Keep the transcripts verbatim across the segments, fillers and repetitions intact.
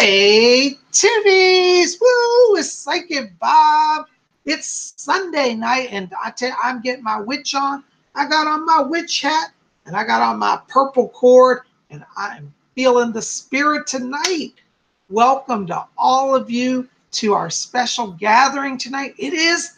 Hey, Timmies! Woo! It's Psychic Bob. It's Sunday night, and I tell you, I'm getting my witch on. I got on my witch hat, and I got on my purple cord, and I'm feeling the spirit tonight. Welcome to all of you to our special gathering tonight. It is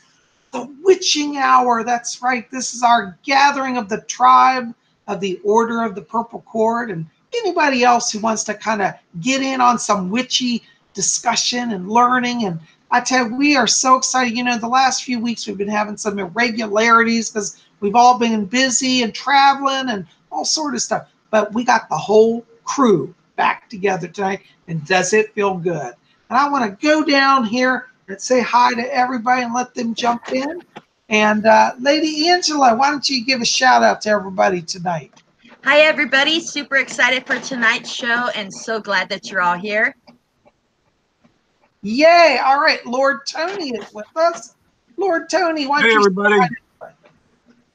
the witching hour. That's right. This is our gathering of the tribe of the Order of the Purple Cord, and anybody else who wants to kind of get in on some witchy discussion and learning. And I tell you, we are so excited. You know, the last few weeks we've been having some irregularities because we've all been busy and traveling and all sort of stuff. But we got the whole crew back together tonight, and does it feel good? And I want to go down here and say hi to everybody and let them jump in. And uh, Lady Angela, why don't you give a shout out to everybody tonight? Hi, everybody. Super excited for tonight's show and so glad that you're all here. Yay. All right. Lord Tony is with us. Lord Tony, why don't you... Hey, everybody.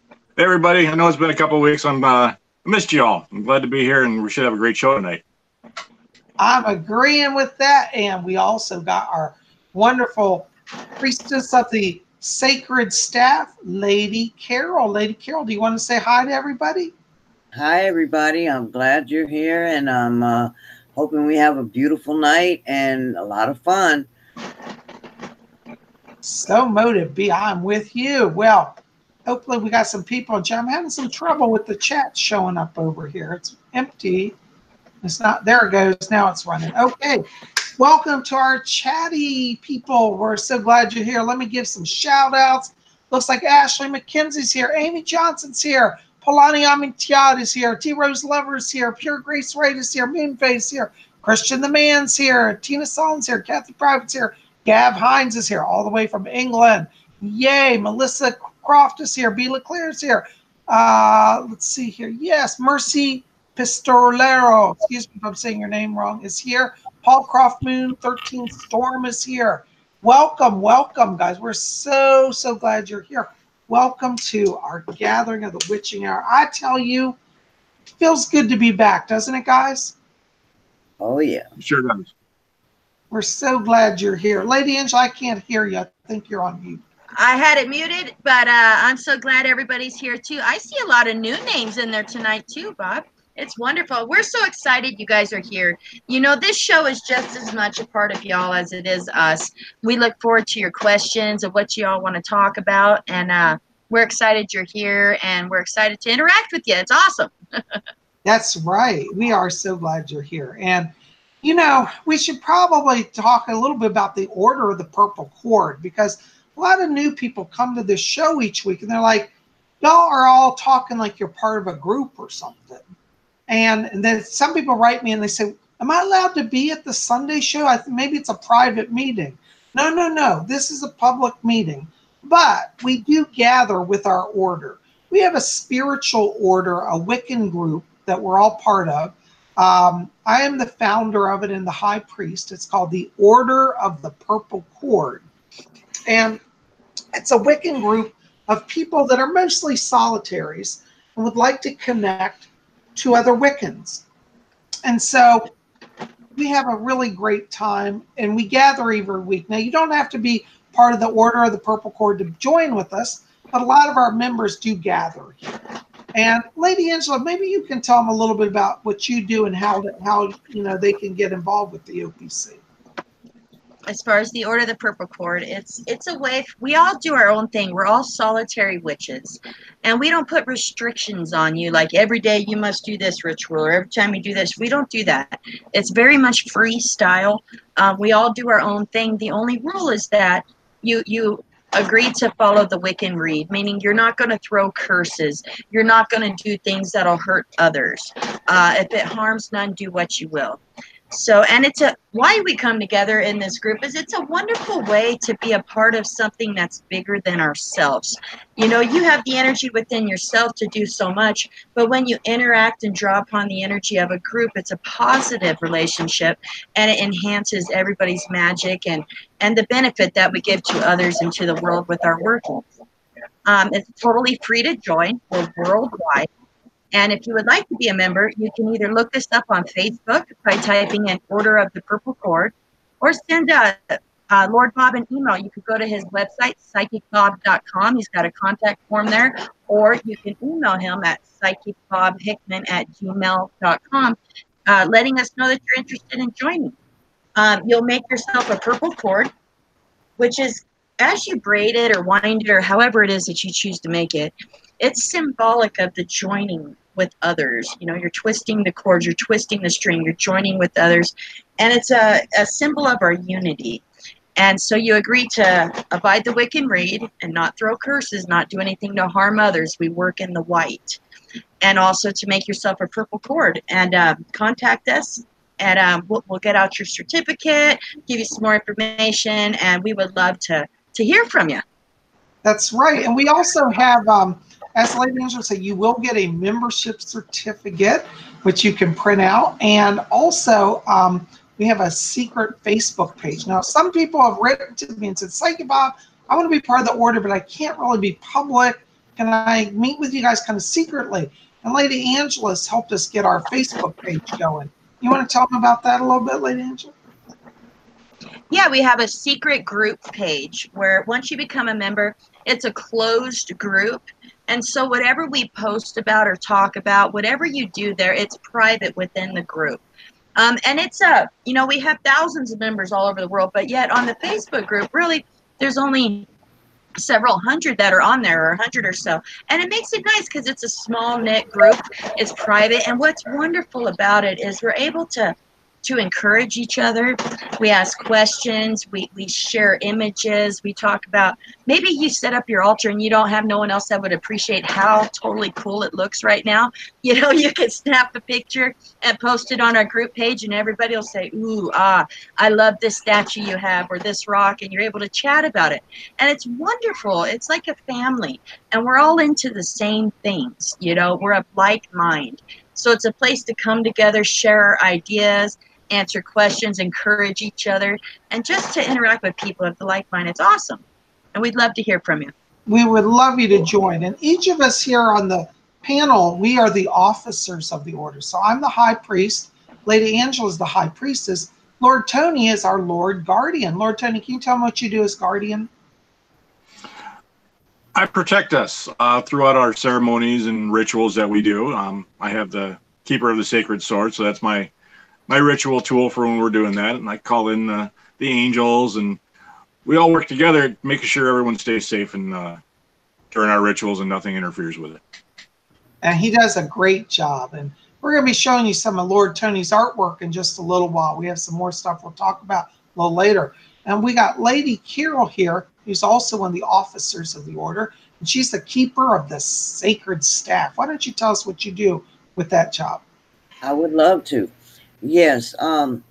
Hey, everybody. I know it's been a couple of weeks. I'm, uh, I missed you all. I'm glad to be here, and we should have a great show tonight. I'm agreeing with that. And we also got our wonderful priestess of the sacred staff, Lady Carol. Lady Carol, do you want to say hi to everybody? Hi, everybody. I'm glad you're here, and I'm uh, hoping we have a beautiful night and a lot of fun. So motive, B. I'm with you. Well, hopefully we got some people. I'm having some trouble with the chat showing up over here. It's empty. It's not. There it goes. Now it's running. Okay. Welcome to our chatty people. We're so glad you're here. Let me give some shout outs. Looks like Ashley McKenzie's here. Amy Johnson's here. Polani Amitiad is here. T. Rose Lover is here. Pure Grace Wright is here. Moonface is here. Christian the Man's here. Tina Solon's here. Kathy Private's here. Gav Hines is here, all the way from England. Yay. Melissa Croft is here. B. LeClaire is here. Uh, let's see here. Yes. Mercy Pistolero, excuse me if I'm saying your name wrong, is here. Paul Croft Moon, thirteen Storm is here. Welcome, welcome, guys. We're so, so glad you're here. Welcome to our gathering of the witching hour. I tell you, it feels good to be back, doesn't it, guys? Oh, yeah. Sure does. We're so glad you're here. Lady Angela, I can't hear you. I think you're on mute. I had it muted, but uh, I'm so glad everybody's here, too. I see a lot of new names in there tonight, too, Bob. It's wonderful. We're so excited you guys are here. You know, this show is just as much a part of y'all as it is us. We look forward to your questions and what y'all want to talk about. And uh, we're excited you're here, and we're excited to interact with you. It's awesome. That's right. We are so glad you're here. And, you know, we should probably talk a little bit about the Order of the Purple Cord, because a lot of new people come to this show each week, and they're like, y'all are all talking like you're part of a group or something. And then some people write me and they say, am I allowed to be at the Sunday show? I th maybe it's a private meeting. No, no, no. This is a public meeting. But we do gather with our order. We have a spiritual order, a Wiccan group that we're all part of. Um, I am the founder of it and the high priest. It's called the Order of the Purple Cord. And it's a Wiccan group of people that are mostly solitaries and would like to connect to other Wiccans. And so we have a really great time, and we gather every week. Now, you don't have to be part of the Order of the Purple Cord to join with us, but a lot of our members do gather here. And Lady Angela, maybe you can tell them a little bit about what you do and how how you know they can get involved with the O P C. As far as the Order of the Purple Cord, it's it's a way, we all do our own thing. We're all solitary witches, and we don't put restrictions on you, like every day you must do this ritual, or every time you do this. We don't do that. It's very much freestyle. Uh, we all do our own thing. The only rule is that you, you agree to follow the Wiccan Rede, meaning you're not going to throw curses. You're not going to do things that'll hurt others. Uh, if it harms none, do what you will. So, and it's a, why we come together in this group is it's a wonderful way to be a part of something that's bigger than ourselves. You know, you have the energy within yourself to do so much, but when you interact and draw upon the energy of a group, it's a positive relationship, and it enhances everybody's magic and, and the benefit that we give to others and to the world with our work. Um, it's totally free to join. We're worldwide. And if you would like to be a member, you can either look us up on Facebook by typing in Order of the Purple Cord, or send uh, uh, Lord Bob an email. You could go to his website, psychic bob dot com. He's got a contact form there. Or you can email him at psychic bob hickman at gmail dot com, uh, letting us know that you're interested in joining. Um, you'll make yourself a purple cord, which is, as you braid it or wind it or however it is that you choose to make it, it's symbolic of the joining with others. You know, you're twisting the cord, you're twisting the string, you're joining with others. And it's a, a symbol of our unity. And so you agree to abide the Wiccan Rede and not throw curses, not do anything to harm others. We work in the white. And also to make yourself a purple cord. And uh, contact us, and um, we'll, we'll get out your certificate, give you some more information, and we would love to, to hear from you. That's right. And we also have... Um As Lady Angela said, you will get a membership certificate, which you can print out. And also, um, we have a secret Facebook page. Now, some people have written to me and said, Psychic Bob, I want to be part of the order, but I can't really be public. Can I meet with you guys kind of secretly? And Lady Angela's helped us get our Facebook page going. You want to tell them about that a little bit, Lady Angela? Yeah, we have a secret group page where once you become a member, it's a closed group. And so whatever we post about or talk about, whatever you do there, it's private within the group. Um, and it's a, you know, we have thousands of members all over the world, but yet on the Facebook group, really, there's only several hundred that are on there, or a hundred or so. And it makes it nice because it's a small knit group, it's private. And what's wonderful about it is we're able to, to encourage each other. We ask questions, we, we share images, we talk about, maybe you set up your altar and you don't have no one else that would appreciate how totally cool it looks right now. You know, you can snap a picture and post it on our group page and everybody will say, ooh, ah, I love this statue you have or this rock, and you're able to chat about it. And it's wonderful. It's like a family, and we're all into the same things. You know, we're of like mind. So it's a place to come together, share our ideas, answer questions, encourage each other, and just to interact with people of the like mind. It's awesome, and we'd love to hear from you. We would love you to join. And each of us here on the panel, we are the officers of the order. So I'm the high priest, Lady Angela is the high priestess, Lord Tony is our Lord Guardian. Lord Tony, can you tell them what you do as Guardian? I protect us uh, throughout our ceremonies and rituals that we do. Um, I have the Keeper of the Sacred Sword, so that's my my ritual tool for when we're doing that, and I call in uh, the angels, and we all work together making sure everyone stays safe and uh, during our rituals and nothing interferes with it. And he does a great job, and we're going to be showing you some of Lord Tony's artwork in just a little while. We have some more stuff we'll talk about a little later. And we got Lady Carol here, who's also one of the officers of the order, and she's the keeper of the sacred staff. Why don't you tell us what you do with that job? I would love to. Yes, um,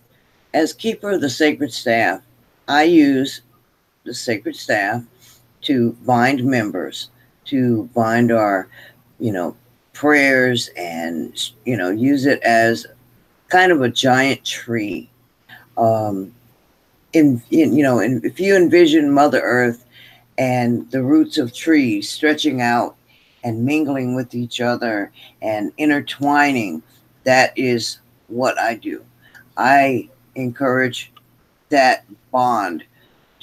as keeper of the sacred staff, I use the sacred staff to bind members, to bind our, you know, prayers, and, you know, use it as kind of a giant tree. Um, in, in you know, in, if you envision Mother Earth and the roots of trees stretching out and mingling with each other and intertwining, that is what I do. I encourage that bond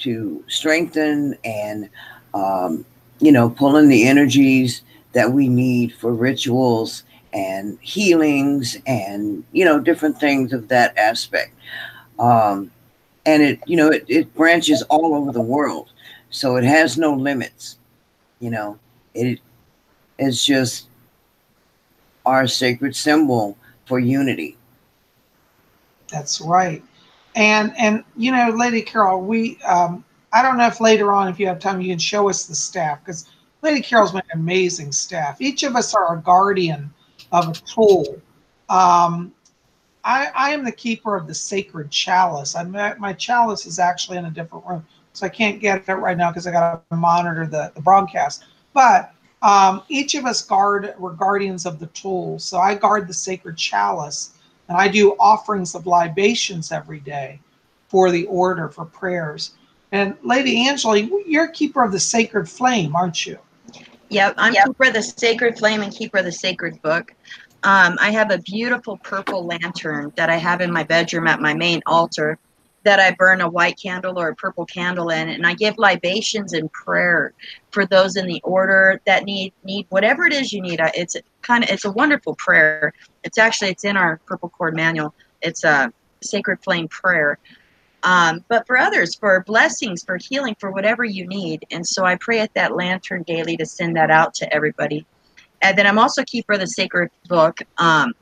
to strengthen and, um, you know, pull in the energies that we need for rituals and healings and, you know, different things of that aspect. Um, and it, you know, it, it branches all over the world. So it has no limits. You know, it is just our sacred symbol for unity. That's right. And, and you know, Lady Carol, we, um, I don't know if later on, if you have time, you can show us the staff, because Lady Carol's made an amazing staff. Each of us are a guardian of a tool. Um, I, I am the keeper of the sacred chalice. I my chalice is actually in a different room, so I can't get it right now because I got to monitor the, the broadcast. But um, each of us guard, we're guardians of the tool. So I guard the sacred chalice. And I do offerings of libations every day for the order, for prayers. And Lady Angela, you're a keeper of the sacred flame, aren't you? Yep, I'm yep. Keeper of the Sacred Flame and Keeper of the Sacred Book. Um, I have a beautiful purple lantern that I have in my bedroom at my main altar that I burn a white candle or a purple candle in, and I give libations and prayer for those in the order that need need whatever it is you need. It's kind of it's a wonderful prayer. It's actually it's in our Purple Cord manual. It's a Sacred Flame prayer. Um, but for others, for blessings, for healing, for whatever you need. And so I pray at that lantern daily to send that out to everybody. And then I'm also Keeper of the Sacred Book. Um,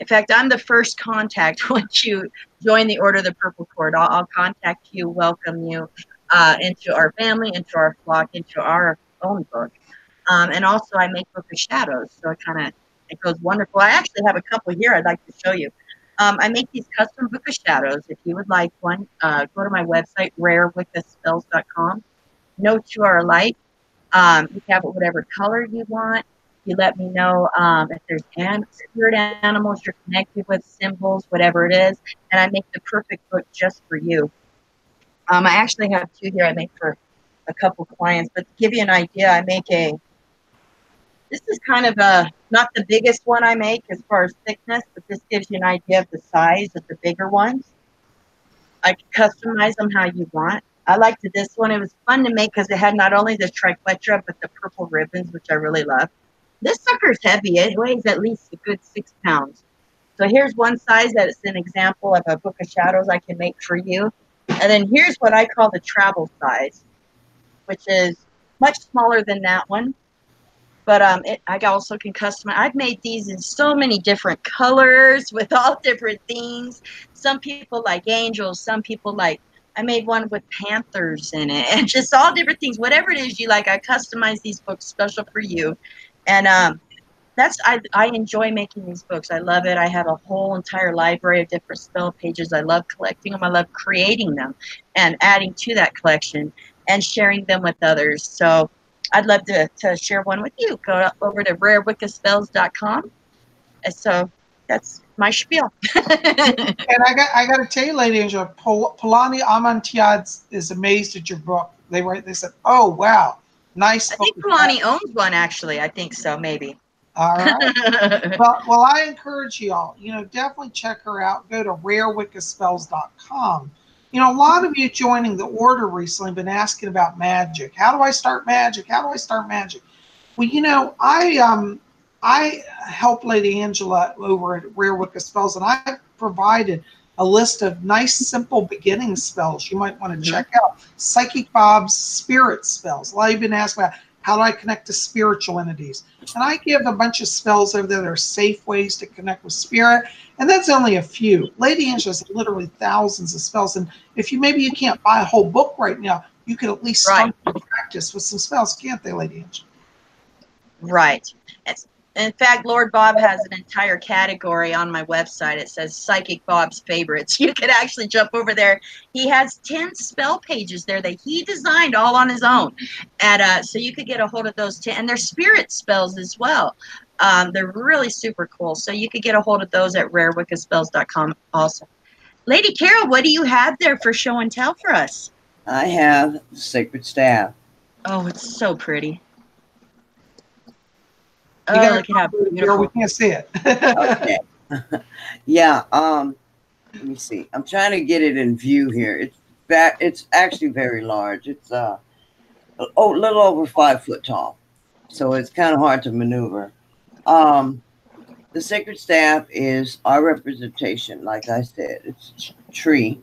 in fact, I'm the first contact once you join the Order of the Purple Cord. I'll, I'll contact you, welcome you uh, into our family, into our flock, into our own book. Um, and also I make Book of Shadows. So it kind of it goes wonderful. I actually have a couple here I'd like to show you. Um, I make these custom Book of Shadows. If you would like one, uh, go to my website, rare wicca spells dot com. No two are alike. Um, you have whatever color you want. You let me know um, if there's an spirit animals you're connected with, symbols, whatever it is. And I make the perfect book just for you. Um, I actually have two here I make for a couple clients. But to give you an idea, I make a, this is kind of a, not the biggest one I make as far as thickness, but this gives you an idea of the size of the bigger ones. I can customize them how you want. I liked this one. It was fun to make because it had not only the triquetra, but the purple ribbons, which I really love. This sucker's heavy. It weighs at least a good six pounds. So here's one size that's an example of a Book of Shadows I can make for you. And then here's what I call the travel size, which is much smaller than that one. But um, it, I also can customize. I've made these in so many different colors with all different themes. Some people like angels. Some people like, I made one with panthers in it. And just all different things. Whatever it is you like, I customize these books special for you. And um, that's I, I enjoy making these books. I love it. I have a whole entire library of different spell pages. I love collecting them. I love creating them and adding to that collection and sharing them with others. So I'd love to, to share one with you. Go over to rare wicca spells dot com. And so that's my spiel. And I got I got to tell you, Lady Angela, Pol Polani Amitiad is amazed at your book. They were they said, "Oh wow, nice." I think Polani owns one actually. I think so, maybe. All right. well, well, I encourage you all. You know, definitely check her out. Go to rare wicca spells dot com. You know, a lot of you joining the order recently have been asking about magic. How do I start magic? How do I start magic? Well, you know, I um, I help Lady Angela over at Rare Wicca Spells, and I've provided a list of nice, simple beginning spells you might want to mm-hmm. check out. Psychic Bob's spirit spells. A lot of you have been asking about how do I connect to spiritual entities. And I give a bunch of spells over there that are safe ways to connect with spirit. And that's only a few. Lady Angela's literally thousands of spells. And if you maybe you can't buy a whole book right now, you can at least start right. to practice with some spells, can't they, Lady Angela? Right. In fact, Lord Bob has an entire category on my website. It says Psychic Bob's Favorites. You could actually jump over there. He has ten spell pages there that he designed all on his own. And, uh, so you could get a hold of those ten. And they're spirit spells as well. Um, they're really super cool. So you could get a hold of those at rare wicca spells dot com also. Lady Carol, what do you have there for show and tell for us? I have the Sacred Staff. Oh, it's so pretty. You oh, look at how we can't see it. Okay. Yeah. Um, let me see. I'm trying to get it in view here. It's back. It's actually very large. It's uh, oh, a little over five foot tall. So it's kind of hard to maneuver. Um, the Sacred Staff is our representation. Like I said, it's a tree,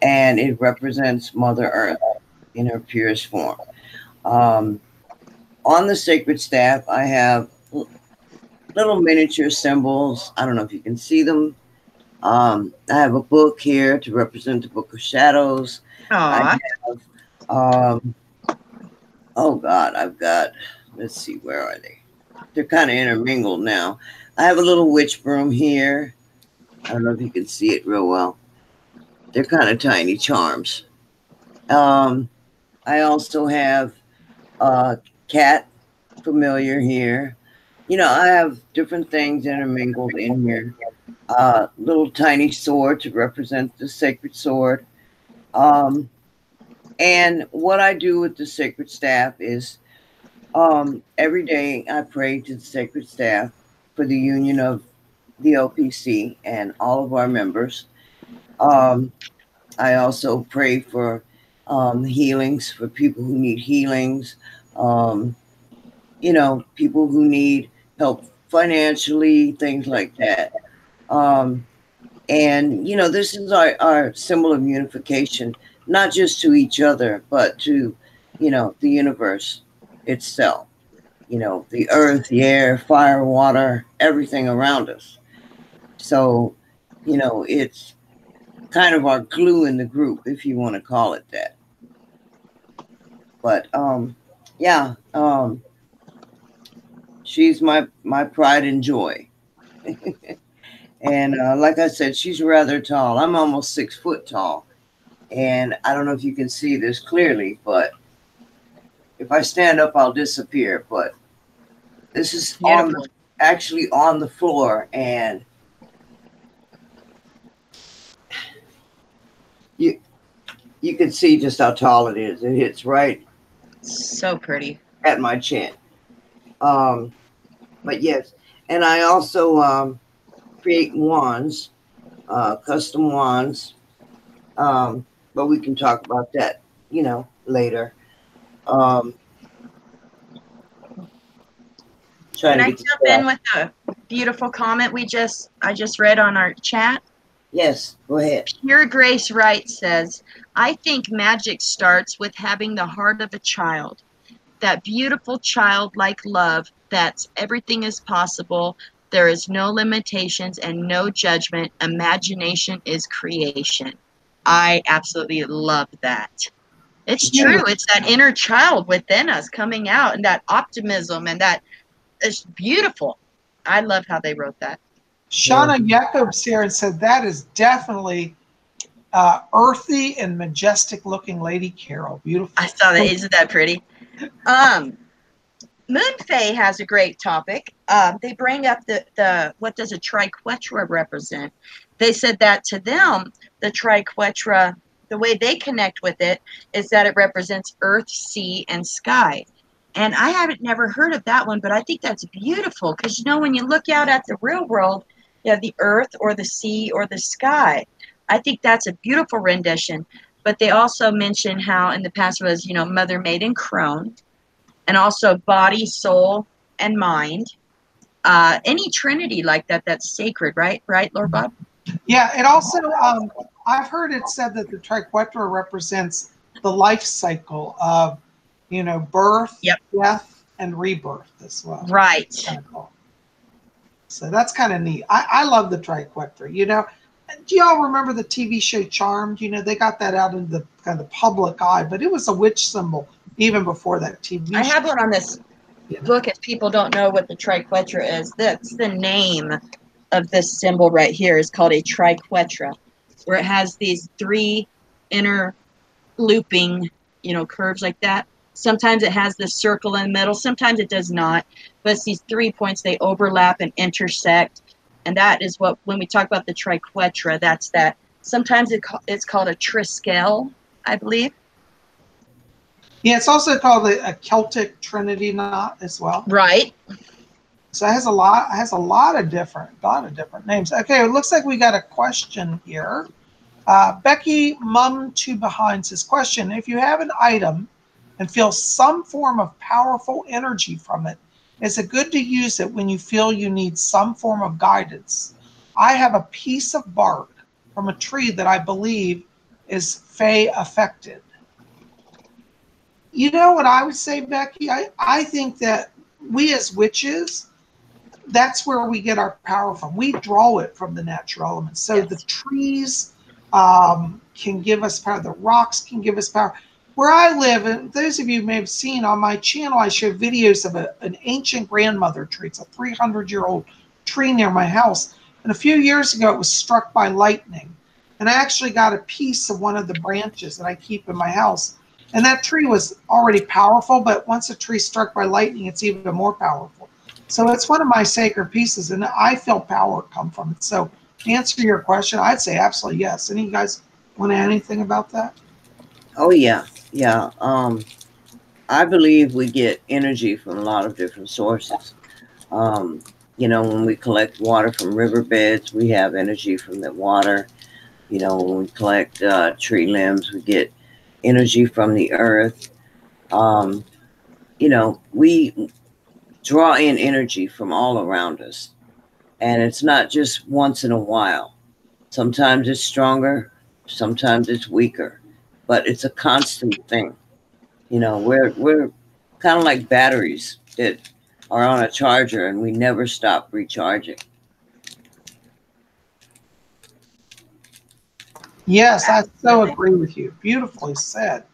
and it represents Mother Earth in her purest form. Um, on the Sacred Staff, I have little miniature symbols. I don't know if you can see them. Um, I have a book here to represent the Book of Shadows. Aww. I have, um, oh God, I've got, let's see, where are they? They're kind of intermingled now. I have a little witch broom here. I don't know if you can see it real well. They're kind of tiny charms. Um, I also have a cat familiar here. You know, I have different things intermingled in here. Uh, little tiny sword to represent the sacred sword. Um, and what I do with the Sacred Staff is Um, every day I pray to the sacred staff for the union of the L P C and all of our members. Um, I also pray for um, healings for people who need healings, um, you know, people who need help financially, things like that. Um, and, you know, this is our, our symbol of unification, not just to each other, but to, you know, the universe itself, you know, the earth, the air, fire, water, everything around us. So, you know, it's kind of our glue in the group, if you want to call it that. But um, yeah, um, she's my, my pride and joy. And uh, like I said, she's rather tall. I'm almost six foot tall. And I don't know if you can see this clearly, but if I stand up, I'll disappear. But this is on the, actually on the floor, and you you can see just how tall it is. It hits right. So pretty at my chin. Um, but yes, and I also um, create wands, uh, custom wands. Um, but we can talk about that, you know, later. Um, Can I jump in with a beautiful comment we just I just read on our chat? Yes, go ahead. Pure Grace Wright says, I think magic starts with having the heart of a child, that beautiful childlike love that's everything is possible, there is no limitations and no judgment, imagination is creation. I absolutely love that. It's true. It's that inner child within us coming out, and that optimism, and that is beautiful. I love how they wrote that. Shauna Jacobs here and said that is definitely uh, earthy and majestic-looking Lady Carol. Beautiful. I saw that. Isn't that pretty? Um, Moonface has a great topic. Uh, they bring up the the what does a triquetra represent? They said that to them, the triquetra. The way they connect with it is that it represents earth, sea, and sky. And I haven't never heard of that one, but I think that's beautiful because, you know, when you look out at the real world, you have the earth or the sea or the sky. I think that's a beautiful rendition. But they also mention how in the past was, you know, mother, maiden, crone, and also body, soul, and mind. Uh, any trinity like that, that's sacred, right? Right, Lord Bob? Yeah, it also... Um I've heard it said that the triquetra represents the life cycle of, you know, birth, yep. death, and rebirth as well. Right. That's kind of cool. So that's kind of neat. I, I love the triquetra. You know, do y'all remember the T V show Charmed? You know, they got that out in the kind of the public eye, but it was a witch symbol even before that T V show. I have one on this yeah. book if people don't know what the triquetra is. That's the name of this symbol right here. It's called a triquetra, where it has these three inner looping, you know, curves like that. Sometimes it has this circle in the middle. Sometimes it does not. But it's these three points, they overlap and intersect. And that is what, when we talk about the triquetra, that's that. Sometimes it, it's called a triskel, I believe. Yeah, it's also called a, a Celtic Trinity knot as well. Right. So it has a lot has a lot of different lot of different names. Okay, it looks like we got a question here. Uh, Becky Mum Two Behind says, question: if you have an item and feel some form of powerful energy from it, is it good to use it when you feel you need some form of guidance? I have a piece of bark from a tree that I believe is fae affected. You know what I would say, Becky? I, I think that we as witches, that's where we get our power from. We draw it from the natural elements. So yes. the trees um, can give us power. The rocks can give us power. Where I live, and those of you may have seen on my channel, I show videos of a, an ancient grandmother tree. It's a three hundred year old tree near my house. And a few years ago, it was struck by lightning. And I actually got a piece of one of the branches that I keep in my house. And that tree was already powerful, but once a tree struck by lightning, it's even more powerful. So it's one of my sacred pieces, and I feel power come from it. So to answer your question, I'd say absolutely yes. Any of you guys want to add anything about that? Oh, yeah. Yeah. Um, I believe we get energy from a lot of different sources. Um, you know, when we collect water from riverbeds, we have energy from that water. You know, when we collect uh, tree limbs, we get energy from the earth. Um, you know, we draw in energy from all around us. And it's not just once in a while. Sometimes it's stronger, sometimes it's weaker, but it's a constant thing. You know, we're, we're kind of like batteries that are on a charger and we never stop recharging. Yes, I so agree with you. Beautifully said.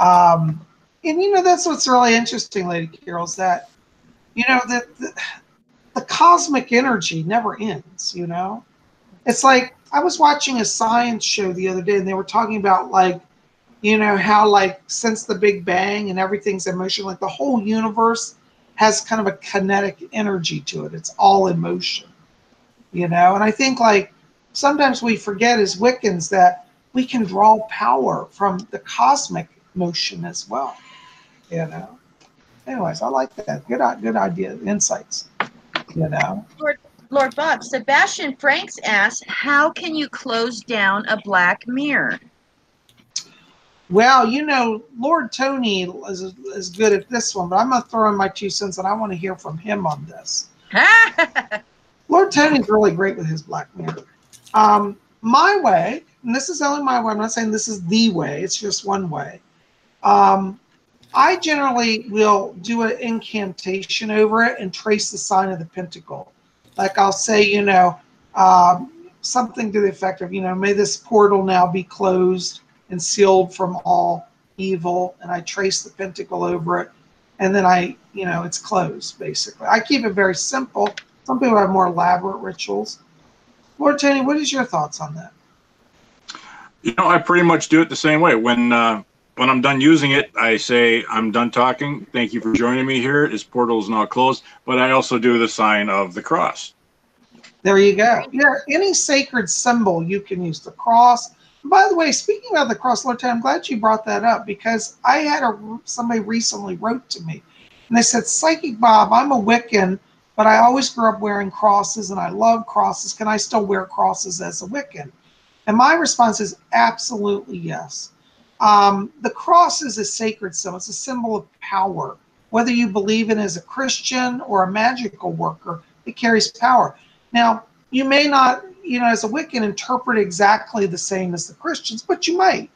Um, and, you know, that's what's really interesting, Lady Carol, is that, you know, that the, the cosmic energy never ends, you know? It's like I was watching a science show the other day and they were talking about, like, you know, how, like, since the Big Bang and everything's in motion, like the whole universe has kind of a kinetic energy to it. It's all in motion, you know? And I think, like, sometimes we forget as Wiccans that we can draw power from the cosmic motion as well, you know? Anyways, I like that. Good, good idea, insights, you know? Lord, Lord Bob, Sebastian Franks asks, how can you close down a black mirror? Well, you know, Lord Tony is, is good at this one, but I'm going to throw in my two cents, and I want to hear from him on this. Lord Tony's really great with his black mirror. Um, my way, and this is only my way, I'm not saying this is the way, it's just one way. Um, I generally will do an incantation over it and trace the sign of the pentacle. Like I'll say, you know, um, something to the effect of, you know, may this portal now be closed and sealed from all evil, and I trace the pentacle over it, and then I, you know, it's closed, basically. I keep it very simple. Some people have more elaborate rituals. Lord Tony, what is your thoughts on that? You know, I pretty much do it the same way. When uh, when I'm done using it, I say, I'm done talking. Thank you for joining me here. This portal is now closed. But I also do the sign of the cross. There you go. Yeah, any sacred symbol you can use, the cross. By the way, speaking of the cross, Lord Tony, I'm glad you brought that up, because I had a somebody recently wrote to me, and they said, Psychic Bob, I'm a Wiccan, but I always grew up wearing crosses, and I love crosses. Can I still wear crosses as a Wiccan? And my response is absolutely yes. Um, the cross is a sacred symbol. It's a symbol of power. Whether you believe in it as a Christian or a magical worker, it carries power. Now, you may not, you know, as a Wiccan, interpret exactly the same as the Christians, but you might,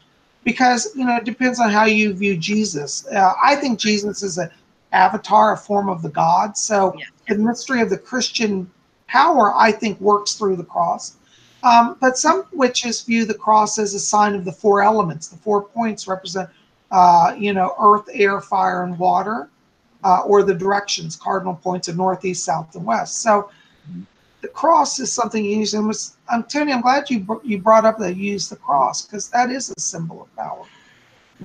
because, you know, it depends on how you view Jesus. Uh, I think Jesus is an avatar, a form of the God. So yeah, the mystery of the Christian power, I think, works through the cross. Um, but some witches view the cross as a sign of the four elements. The four points represent, uh, you know, earth, air, fire, and water, uh, or the directions, cardinal points of northeast, south, and west. So the cross is something you use, and was, um, Tony, I'm glad you br you brought up that you use the cross, because that is a symbol of power.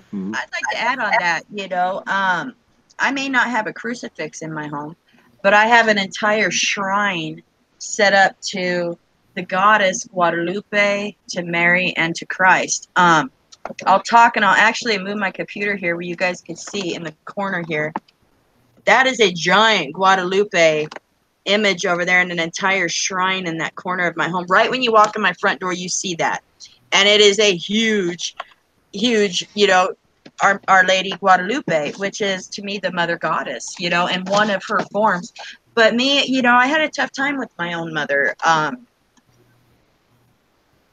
Mm-hmm. I'd like to add on that, you know, um, I may not have a crucifix in my home, but I have an entire shrine set up to the goddess Guadalupe, to Mary, and to Christ. Um, I'll talk, and I'll actually move my computer here where you guys can see in the corner here. That is a giant Guadalupe image over there, and an entire shrine in that corner of my home. Right when you walk in my front door, you see that, and it is a huge, huge, you know, our, our Lady Guadalupe, which is to me the mother goddess, you know, in one of her forms. But me, you know, I had a tough time with my own mother. Um,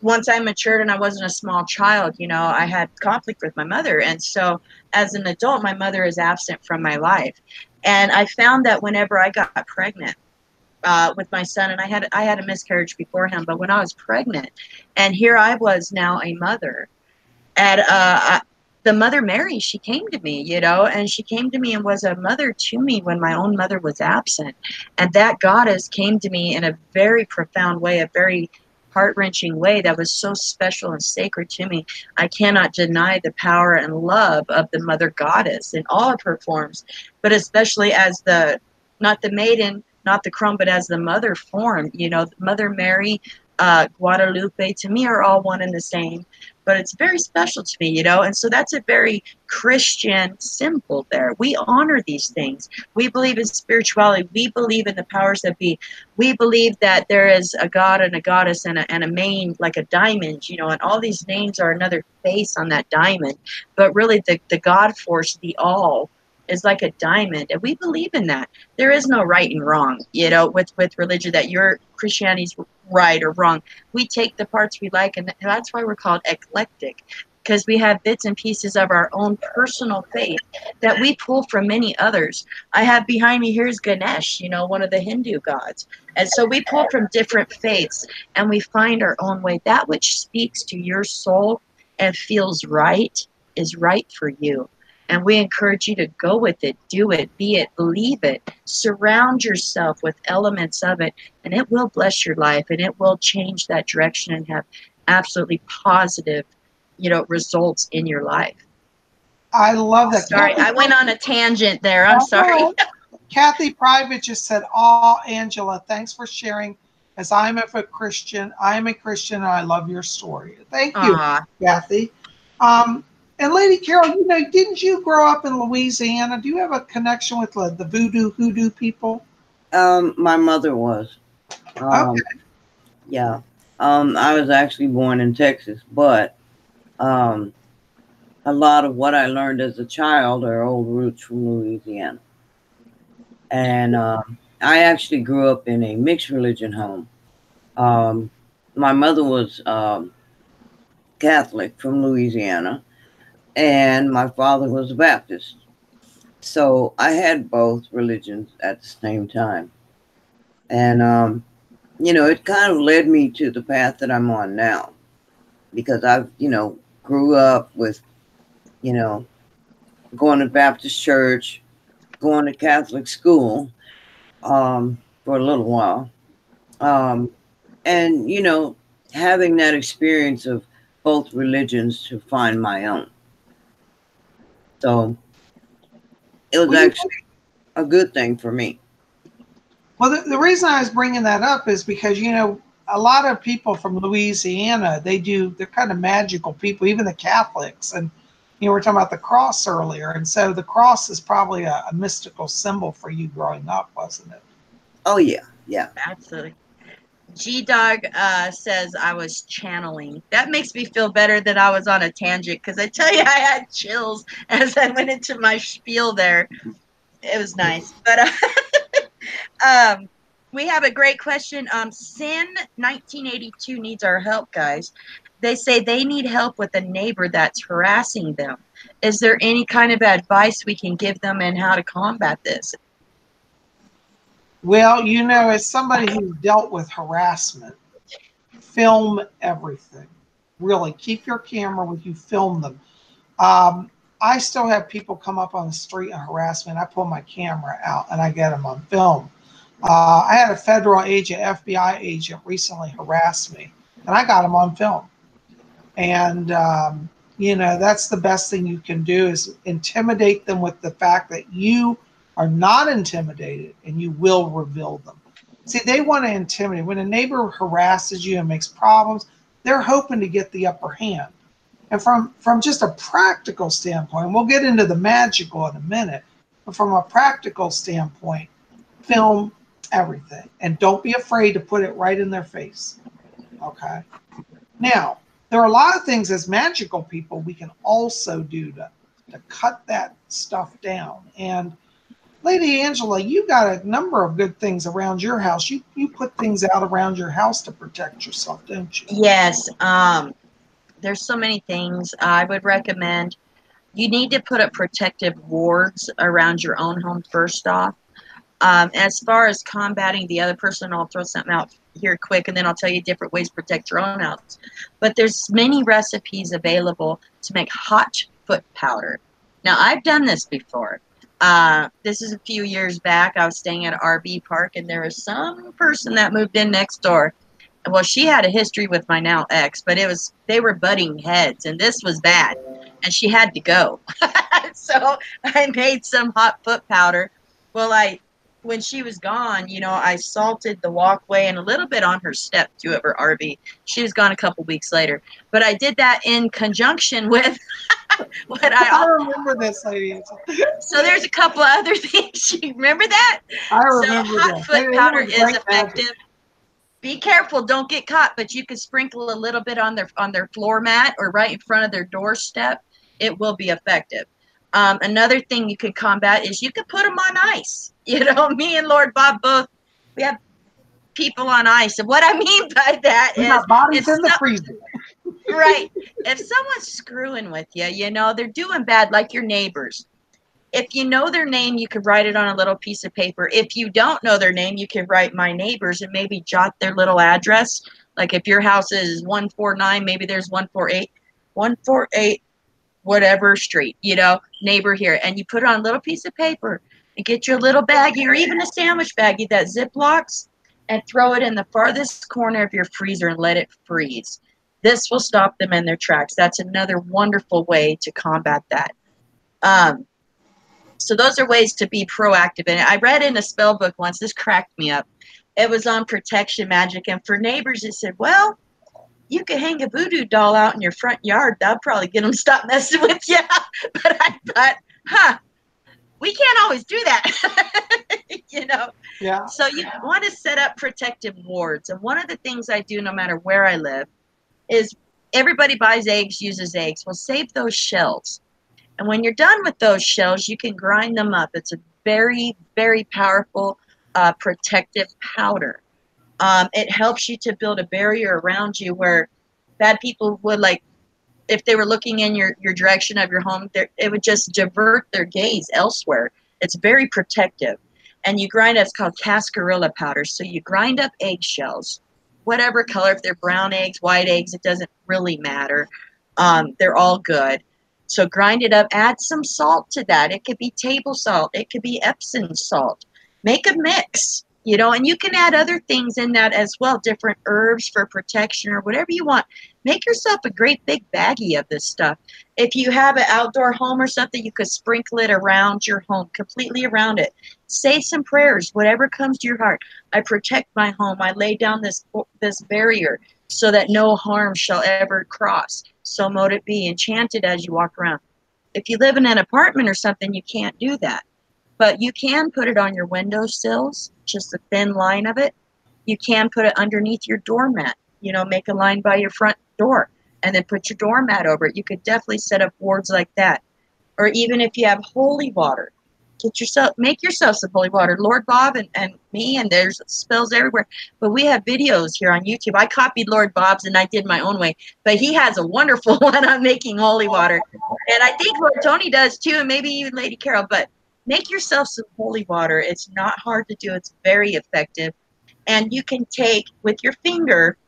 once I matured and I wasn't a small child, you know, I had conflict with my mother, and so as an adult, my mother is absent from my life, and I found that whenever I got pregnant. Uh, with my son, and I had I had a miscarriage before him, but when I was pregnant, and here I was now a mother, and uh, I, the Mother Mary, she came to me, you know, and she came to me and was a mother to me when my own mother was absent, and that goddess came to me in a very profound way, a very heart-wrenching way that was so special and sacred to me. I cannot deny the power and love of the Mother Goddess in all of her forms, but especially as the, not the maiden, not the crumb, but as the mother form, you know, Mother Mary, uh, Guadalupe, to me are all one and the same, but it's very special to me, you know, and so that's a very Christian symbol there. We honor these things. We believe in spirituality. We believe in the powers that be. We believe that there is a god and a goddess and a, and a mane, like a diamond, you know, and all these names are another face on that diamond, but really the, the God force, the all, is like a diamond, and we believe in that. There is no right and wrong, you know, with, with religion, that your Christianity's right or wrong. We take the parts we like, and that's why we're called eclectic, because we have bits and pieces of our own personal faith that we pull from many others. I have behind me here is Ganesh, you know, one of the Hindu gods. And so we pull from different faiths, and we find our own way. That which speaks to your soul and feels right is right for you. And we encourage you to go with it, do it, be it, believe it. Surround yourself with elements of it, and it will bless your life, and it will change that direction and have absolutely positive, you know, results in your life. I love that. Sorry, Kathy, I went on a tangent there. I'm sorry. Kathy Private just said, "Oh, Angela, thanks for sharing. As I'm a Christian, I'm a Christian, and I love your story." Thank you, uh-huh. Kathy. Um, And Lady Carol, you know, didn't you grow up in Louisiana? Do you have a connection with the, the voodoo, hoodoo people? Um, my mother was. Um, okay. Yeah. Um, I was actually born in Texas, but um, a lot of what I learned as a child are old roots from Louisiana. And uh, I actually grew up in a mixed religion home. Um, my mother was um, Catholic from Louisiana, and my father was a Baptist. So I had both religions at the same time. And, um, you know, it kind of led me to the path that I'm on now, because I've, you know, grew up with, you know, going to Baptist church, going to Catholic school um, for a little while. Um, and, you know, having that experience of both religions to find my own. So it was actually a good thing for me. Well, the, the reason I was bringing that up is because, you know, a lot of people from Louisiana, they do, they're kind of magical people, even the Catholics. And, you know, we were talking about the cross earlier. And so the cross is probably a, a mystical symbol for you growing up, wasn't it? Oh, yeah. Yeah. Absolutely. G-Dog uh, says I was channeling. That makes me feel better that I was on a tangent, because I tell you, I had chills as I went into my spiel there. It was nice. But uh, um, we have a great question. Um, Sin nineteen eighty-two needs our help, guys. They say they need help with a neighbor that's harassing them. Is there any kind of advice we can give them in how to combat this? Well, you know, as somebody who's dealt with harassment, film everything. Really, keep your camera with you, film them. Um, I still have people come up on the street and harassment. I pull my camera out and I get them on film. Uh, I had a federal agent, F B I agent, recently harass me, and I got him on film. And, um, you know, that's the best thing you can do, is intimidate them with the fact that you are not intimidated, and you will reveal them. See, they want to intimidate. When a neighbor harasses you and makes problems, they're hoping to get the upper hand. And from, from just a practical standpoint, we'll get into the magical in a minute, but from a practical standpoint, film everything. And don't be afraid to put it right in their face. Okay? Now, there are a lot of things as magical people we can also do to, to cut that stuff down. And Lady Angela, you got a number of good things around your house. You you put things out around your house to protect yourself, don't you? Yes. Um, there's so many things I would recommend. You need to put up protective wards around your own home first off. Um, as far as combating the other person, I'll throw something out here quick, and then I'll tell you different ways to protect your own house. But there's many recipes available to make hot foot powder. Now, I've done this before. Uh, this is a few years back. I was staying at R V Park, and there was some person that moved in next door. Well, she had a history with my now ex, but it was, they were butting heads, and this was bad, and she had to go. So I made some hot foot powder. Well, I when she was gone, you know, I salted the walkway and a little bit on her step too of her R V. She was gone a couple weeks later, but I did that in conjunction with what I. I remember this, lady. So there's a couple of other things. You remember that? I remember. So hot foot powder is effective. Be careful, don't get caught, but you can sprinkle a little bit on their on their floor mat or right in front of their doorstep. It will be effective. Um, another thing you could combat is you could put them on ice. You know, me and Lord Bob both, we have people on ice. And what I mean by that is, my body's in the freezer. Right. If someone's screwing with you, you know, they're doing bad, like your neighbors. If you know their name, you could write it on a little piece of paper. If you don't know their name, you can write my neighbors and maybe jot their little address. Like if your house is one four nine, maybe there's one four eight. one four eight. Whatever street, you know, neighbor here, and you put it on a little piece of paper and get your little baggie or even a sandwich baggie that Ziplocs and throw it in the farthest corner of your freezer and let it freeze. This will stop them in their tracks. That's another wonderful way to combat that. Um, so those are ways to be proactive. And I read in a spell book once, this cracked me up. It was on protection magic, and for neighbors it said, well, you could hang a voodoo doll out in your front yard. That'll probably get them to stop messing with you. But I thought, huh, we can't always do that. You know? Yeah. So you want to set up protective wards. And one of the things I do no matter where I live is everybody buys eggs, uses eggs. Well, save those shells. And when you're done with those shells, you can grind them up. It's a very, very powerful uh, protective powder. Um, it helps you to build a barrier around you where bad people would, like, if they were looking in your, your direction of your home, it would just divert their gaze elsewhere. It's very protective. And you grind up, it's called cascarilla powder. So you grind up eggshells, whatever color, if they're brown eggs, white eggs, it doesn't really matter. Um, they're all good. So grind it up, add some salt to that. It could be table salt. It could be Epsom salt. Make a mix. You know, and you can add other things in that as well, different herbs for protection or whatever you want. Make yourself a great big baggie of this stuff. If you have an outdoor home or something, you could sprinkle it around your home, completely around it. Say some prayers, whatever comes to your heart. I protect my home. I lay down this this barrier so that no harm shall ever cross. So mote it be, enchanted as you walk around. If you live in an apartment or something, you can't do that. But you can put it on your windowsills, just a thin line of it. You can put it underneath your doormat. You know, make a line by your front door and then put your doormat over it. You could definitely set up wards like that. Or even if you have holy water, get yourself, make yourself some holy water. Lord Bob and, and me, and there's spells everywhere. But we have videos here on YouTube. I copied Lord Bob's and I did my own way. But he has a wonderful one on making holy water. And I think Lord Tony does too, and maybe even Lady Carol, but make yourself some holy water. It's not hard to do. It's very effective. And you can take with your finger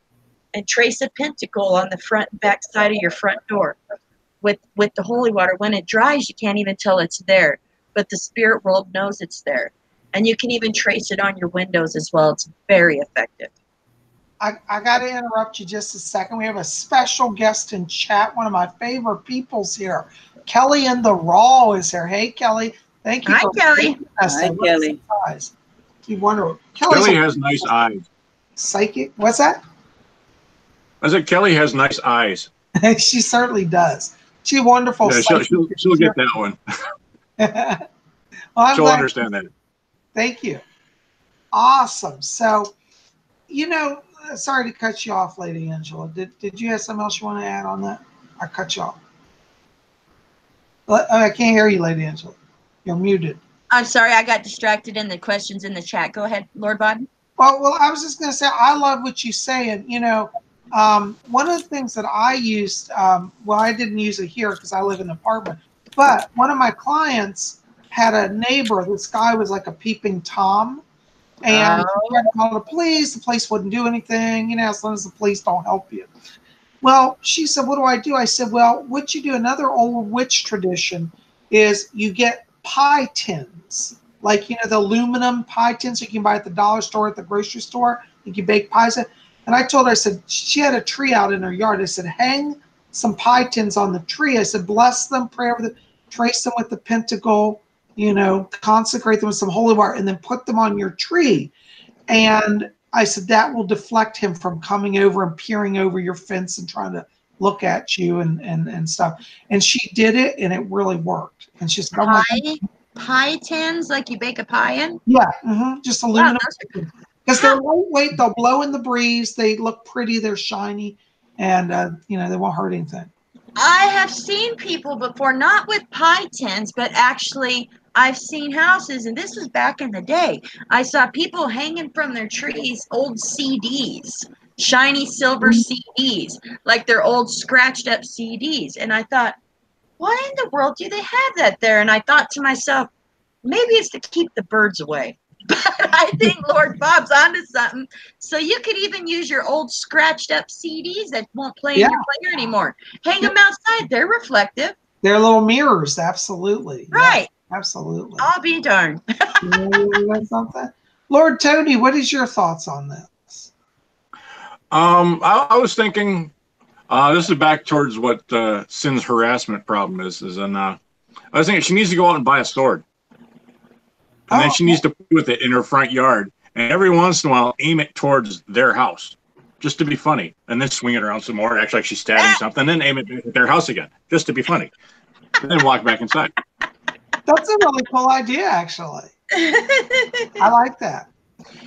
and trace a pentacle on the front and back side of your front door with, with the holy water. When it dries, you can't even tell it's there. But the spirit world knows it's there. And you can even trace it on your windows as well. It's very effective. I, I got to interrupt you just a second. We have a special guest in chat, one of my favorite people's here. Kelly in the Raw is here. Hey, Kelly. Thank you. Hi, Kelly. Hi, Kelly. You wonder. Kelly's Kelly has nice eyes. Psychic. What's that? I said Kelly has nice eyes. She certainly does. She's wonderful. Yeah, she'll, she'll, she'll get that one. Well, she'll understand that. Thank you. Awesome. So, you know, sorry to cut you off, Lady Angela. Did, did you have something else you want to add on that? I cut you off. I can't hear you, Lady Angela. You're muted. I'm sorry, I got distracted in the questions in the chat. Go ahead, Lord Bob. Well, well, I was just going to say, I love what you say. And, you know, um, one of the things that I used, um, well, I didn't use it here because I live in an apartment, but one of my clients had a neighbor. This guy was like a peeping Tom. And uh, he had to call the police. The police wouldn't do anything, you know, as long as the police don't help you. Well, she said, what do I do? I said, well, what you do, another old witch tradition is you get pie tins, like, you know, the aluminum pie tins you can buy at the dollar store, at the grocery store, you can bake pies in. And I told her, I said, she had a tree out in her yard. I said, hang some pie tins on the tree. I said, bless them, pray over them, trace them with the pentacle, you know, consecrate them with some holy water and then put them on your tree. And I said, that will deflect him from coming over and peering over your fence and trying to look at you and, and, and stuff. And she did it, and it really worked. And she's like, oh my God. Pie tins, like you bake a pie in? Yeah, mm-hmm. Just aluminum. Because wow, they're lightweight, they'll blow in the breeze, they look pretty, they're shiny, and, uh, you know, they won't hurt anything. I have seen people before, not with pie tins, but actually I've seen houses, and this was back in the day. I saw people hanging from their trees old C Ds, shiny silver C Ds, like their old scratched up C Ds. And I thought, why in the world do they have that there? And I thought to myself, maybe it's to keep the birds away. But I think Lord Bob's onto something. So you could even use your old scratched up C Ds that won't play yeah. in your player anymore. Hang yeah. them outside. They're reflective. They're little mirrors. Absolutely. Right. Yeah, absolutely. I'll be darned. Lord Tony, what is your thoughts on this? Um, I, I was thinking, uh, this is back towards what uh, Sin's harassment problem is. is and uh, I was thinking she needs to go out and buy a sword. And oh, then she needs to play with it in her front yard. And every once in a while, aim it towards their house, just to be funny. And then swing it around some more, act like she's stabbing something, then aim it at their house again, just to be funny. And then walk back inside. That's a really cool idea, actually. I like that.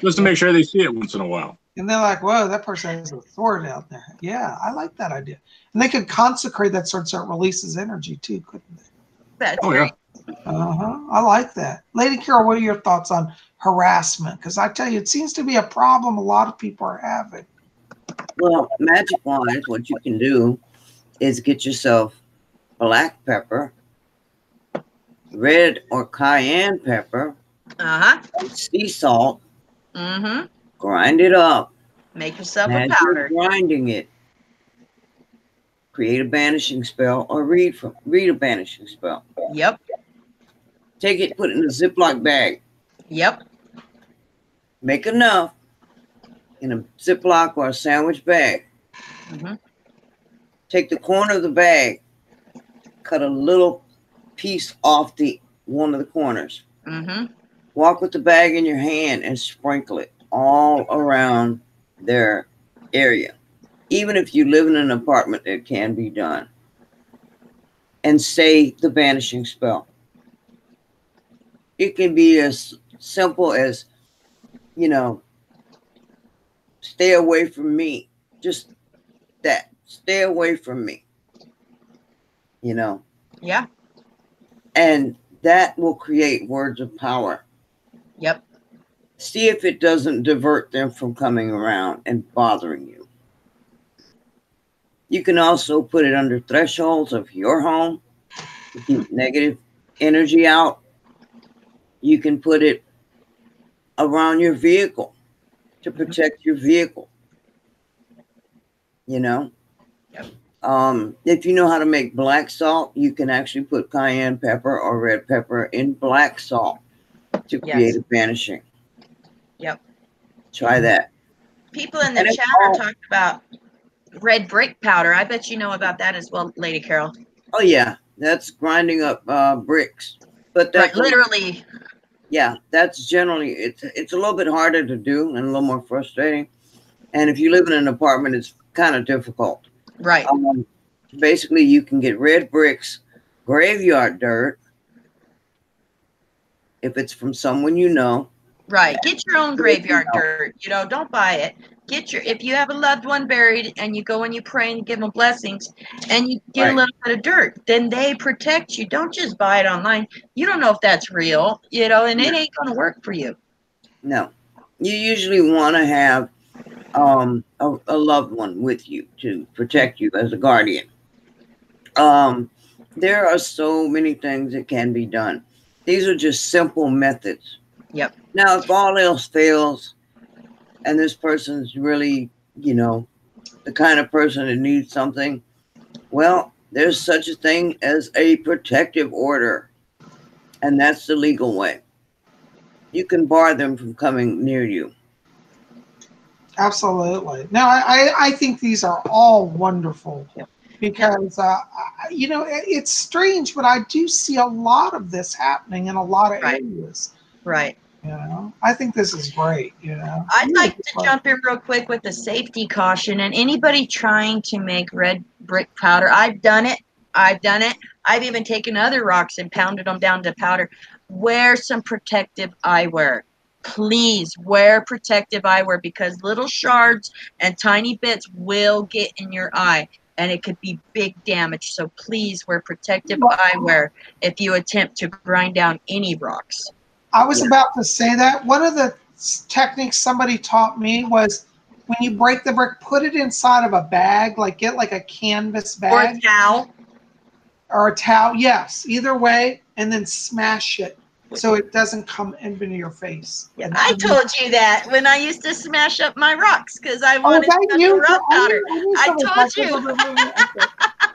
Just to make sure they see it once in a while. And they're like, whoa, that person has a sword out there. Yeah, I like that idea. And they could consecrate that sword so it releases energy, too, couldn't they? That's oh, yeah. Uh-huh. I like that. Lady Carol, what are your thoughts on harassment? Because I tell you, it seems to be a problem a lot of people are having. Well, magic-wise, what you can do is get yourself black pepper, red or cayenne pepper, uh-huh, sea salt, mm-hmm, grind it up. Make yourself a powder. Grinding it. Create a banishing spell or read from read a banishing spell. Yep. Take it, put it in a Ziploc bag. Yep. Make enough in a Ziploc or a sandwich bag. Mm-hmm. Take the corner of the bag, cut a little piece off the one of the corners. Mm-hmm. Walk with the bag in your hand and sprinkle it all around their area. Even if you live in an apartment, it can be done. And say the banishing spell. It can be as simple as, you know, stay away from me. Just that. Stay away from me. You know? Yeah. And that will create words of power. Yep. See if it doesn't divert them from coming around and bothering you. You can also put it under thresholds of your home to keep negative energy out. You can put it around your vehicle to protect your vehicle. You know, yep. um, if you know how to make black salt, you can actually put cayenne pepper or red pepper in black salt to yes. create a banishing. Yep. Try that. People in the and chat are talking about red brick powder. I bet you know about that as well, Lady Carol. Oh, yeah. That's grinding up uh, bricks. But, that, but literally. Yeah, that's generally, it's, it's a little bit harder to do and a little more frustrating. And if you live in an apartment, it's kind of difficult. Right. Um, basically, you can get red bricks, graveyard dirt, if it's from someone you know. Right. Get your own graveyard dirt. You know, don't buy it. Get your, if you have a loved one buried and you go and you pray and give them blessings and you get right. a little bit of dirt, then they protect you. Don't just buy it online. You don't know if that's real, you know, and it ain't going to work for you. No, you usually want to have um, a, a loved one with you to protect you as a guardian. Um, there are so many things that can be done. These are just simple methods. Yep. Now, if all else fails, and this person's really, you know, the kind of person that needs something, well, there's such a thing as a protective order, and that's the legal way. You can bar them from coming near you. Absolutely. Now, I, I think these are all wonderful because, uh, you know, it's strange, but I do see a lot of this happening in a lot of right. areas. Right. You know, I think this is great. You know, I'd like to jump in real quick with a safety caution. And anybody trying to make red brick powder, I've done it. I've done it. I've even taken other rocks and pounded them down to powder. Wear some protective eyewear. Please wear protective eyewear, because little shards and tiny bits will get in your eye, and it could be big damage. So please wear protective well, eyewear if you attempt to grind down any rocks. I was yeah. about to say that. One of the techniques somebody taught me was, when you break the brick, put it inside of a bag, like get like a canvas bag. Or a towel. Or a towel, yes. Either way, and then smash it so it doesn't come into your face. Yeah, I told you that when I used to smash up my rocks, because I wanted oh, to rub powder. I, knew, I, knew I told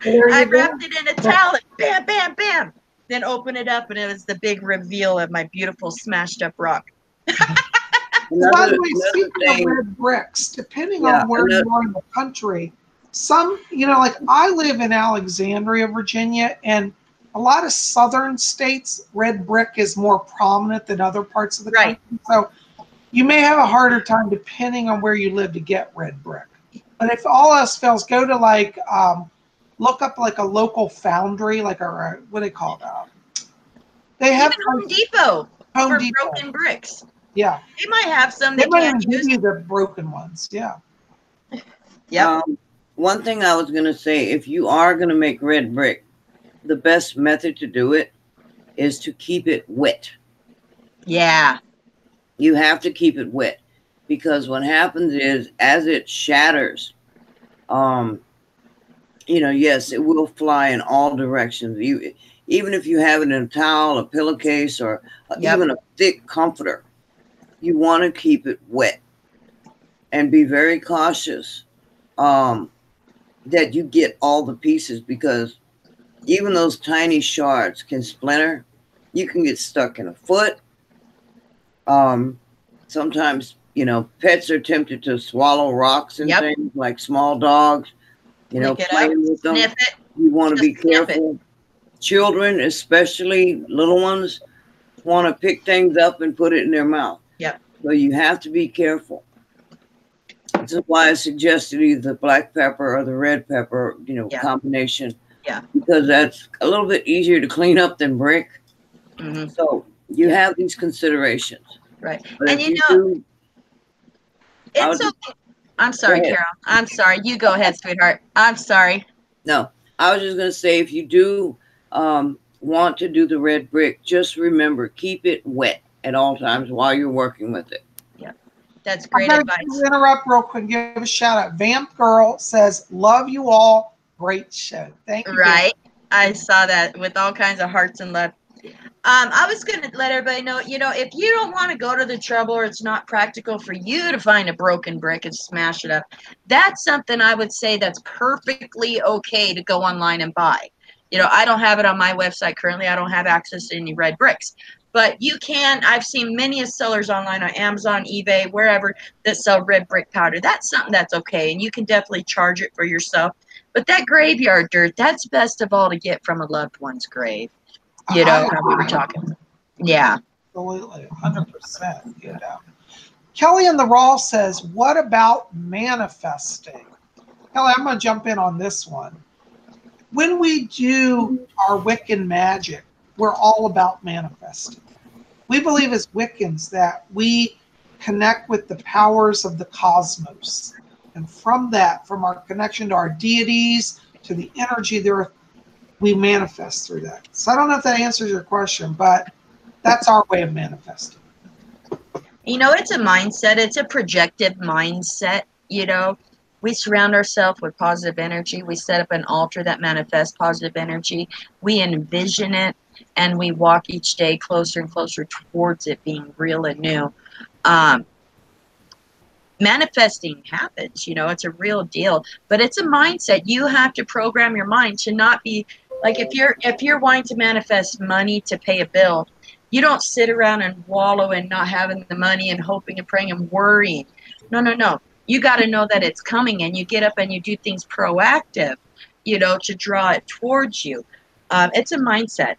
you. you. I wrapped it in a towel and bam, bam, bam. Then open it up, and it was the big reveal of my beautiful smashed up rock. Another, by the way, speaking of red bricks, depending yeah, on where another. you are in the country, some, you know, like I live in Alexandria, Virginia, and a lot of southern states, red brick is more prominent than other parts of the right. country. So you may have a harder time, depending on where you live, to get red brick. But if all else fails, go to like, um, look up like a local foundry, like a, what do they call it? Um, they have Even Home Depot Home for Depot. broken bricks. Yeah. They might have some. They, they might even use. give you the broken ones. Yeah. Yeah. Um, one thing I was going to say, if you are going to make red brick, the best method to do it is to keep it wet. Yeah. You have to keep it wet, because what happens is, as it shatters, um, you know, yes, it will fly in all directions. You, even if you have it in a towel, a pillowcase, or yep. even a thick comforter, you want to keep it wet, and be very cautious um, that you get all the pieces, because even those tiny shards can splinter. You can get stuck in a foot. Um, sometimes, you know, pets are tempted to swallow rocks and yep. things, like small dogs, you know, playing with them. Sniff it. You want to be careful. Children, especially little ones, want to pick things up and put it in their mouth. Yeah. So you have to be careful. This is why I suggested either the black pepper or the red pepper, you know, yeah. combination. Yeah. Because that's a little bit easier to clean up than brick. Mm-hmm. So you yeah. have these considerations. Right. But and you, you know, do, it's would, okay. I'm sorry, Carol. I'm sorry. You go ahead, sweetheart. I'm sorry. No, I was just going to say, if you do um, want to do the red brick, just remember, keep it wet at all times while you're working with it. Yeah, that's great I'm advice. I'm interrupt real quick and give a shout out. Vamp Girl says, love you all. Great show. Thank you. Right. I saw that with all kinds of hearts and love. Um, I was going to let everybody know, you know, if you don't want to go to the trouble, or it's not practical for you to find a broken brick and smash it up, that's something I would say that's perfectly okay to go online and buy. You know, I don't have it on my website currently. I don't have access to any red bricks. But you can, I've seen many sellers online on Amazon, eBay, wherever, that sell red brick powder. That's something that's okay, and you can definitely charge it for yourself. But that graveyard dirt, that's best of all to get from a loved one's grave. You know, how we were talking. Yeah. Absolutely, one hundred percent, you know. Kelly in the Raw says, what about manifesting? Kelly, I'm going to jump in on this one. When we do our Wiccan magic, we're all about manifesting. We believe as Wiccans that we connect with the powers of the cosmos. And from that, from our connection to our deities, to the energy there, we manifest through that. So I don't know if that answers your question, but that's our way of manifesting. You know, it's a mindset. It's a projective mindset, you know. We surround ourselves with positive energy. We set up an altar that manifests positive energy. We envision it, and we walk each day closer and closer towards it being real and new. Um, manifesting happens, you know, it's a real deal, but it's a mindset. You have to program your mind to not be like, if you're, if you're wanting to manifest money to pay a bill, you don't sit around and wallow in not having the money and hoping and praying and worrying. No, no, no. You got to know that it's coming, and you get up and you do things proactive. you know, to draw it towards you. Um, it's a mindset.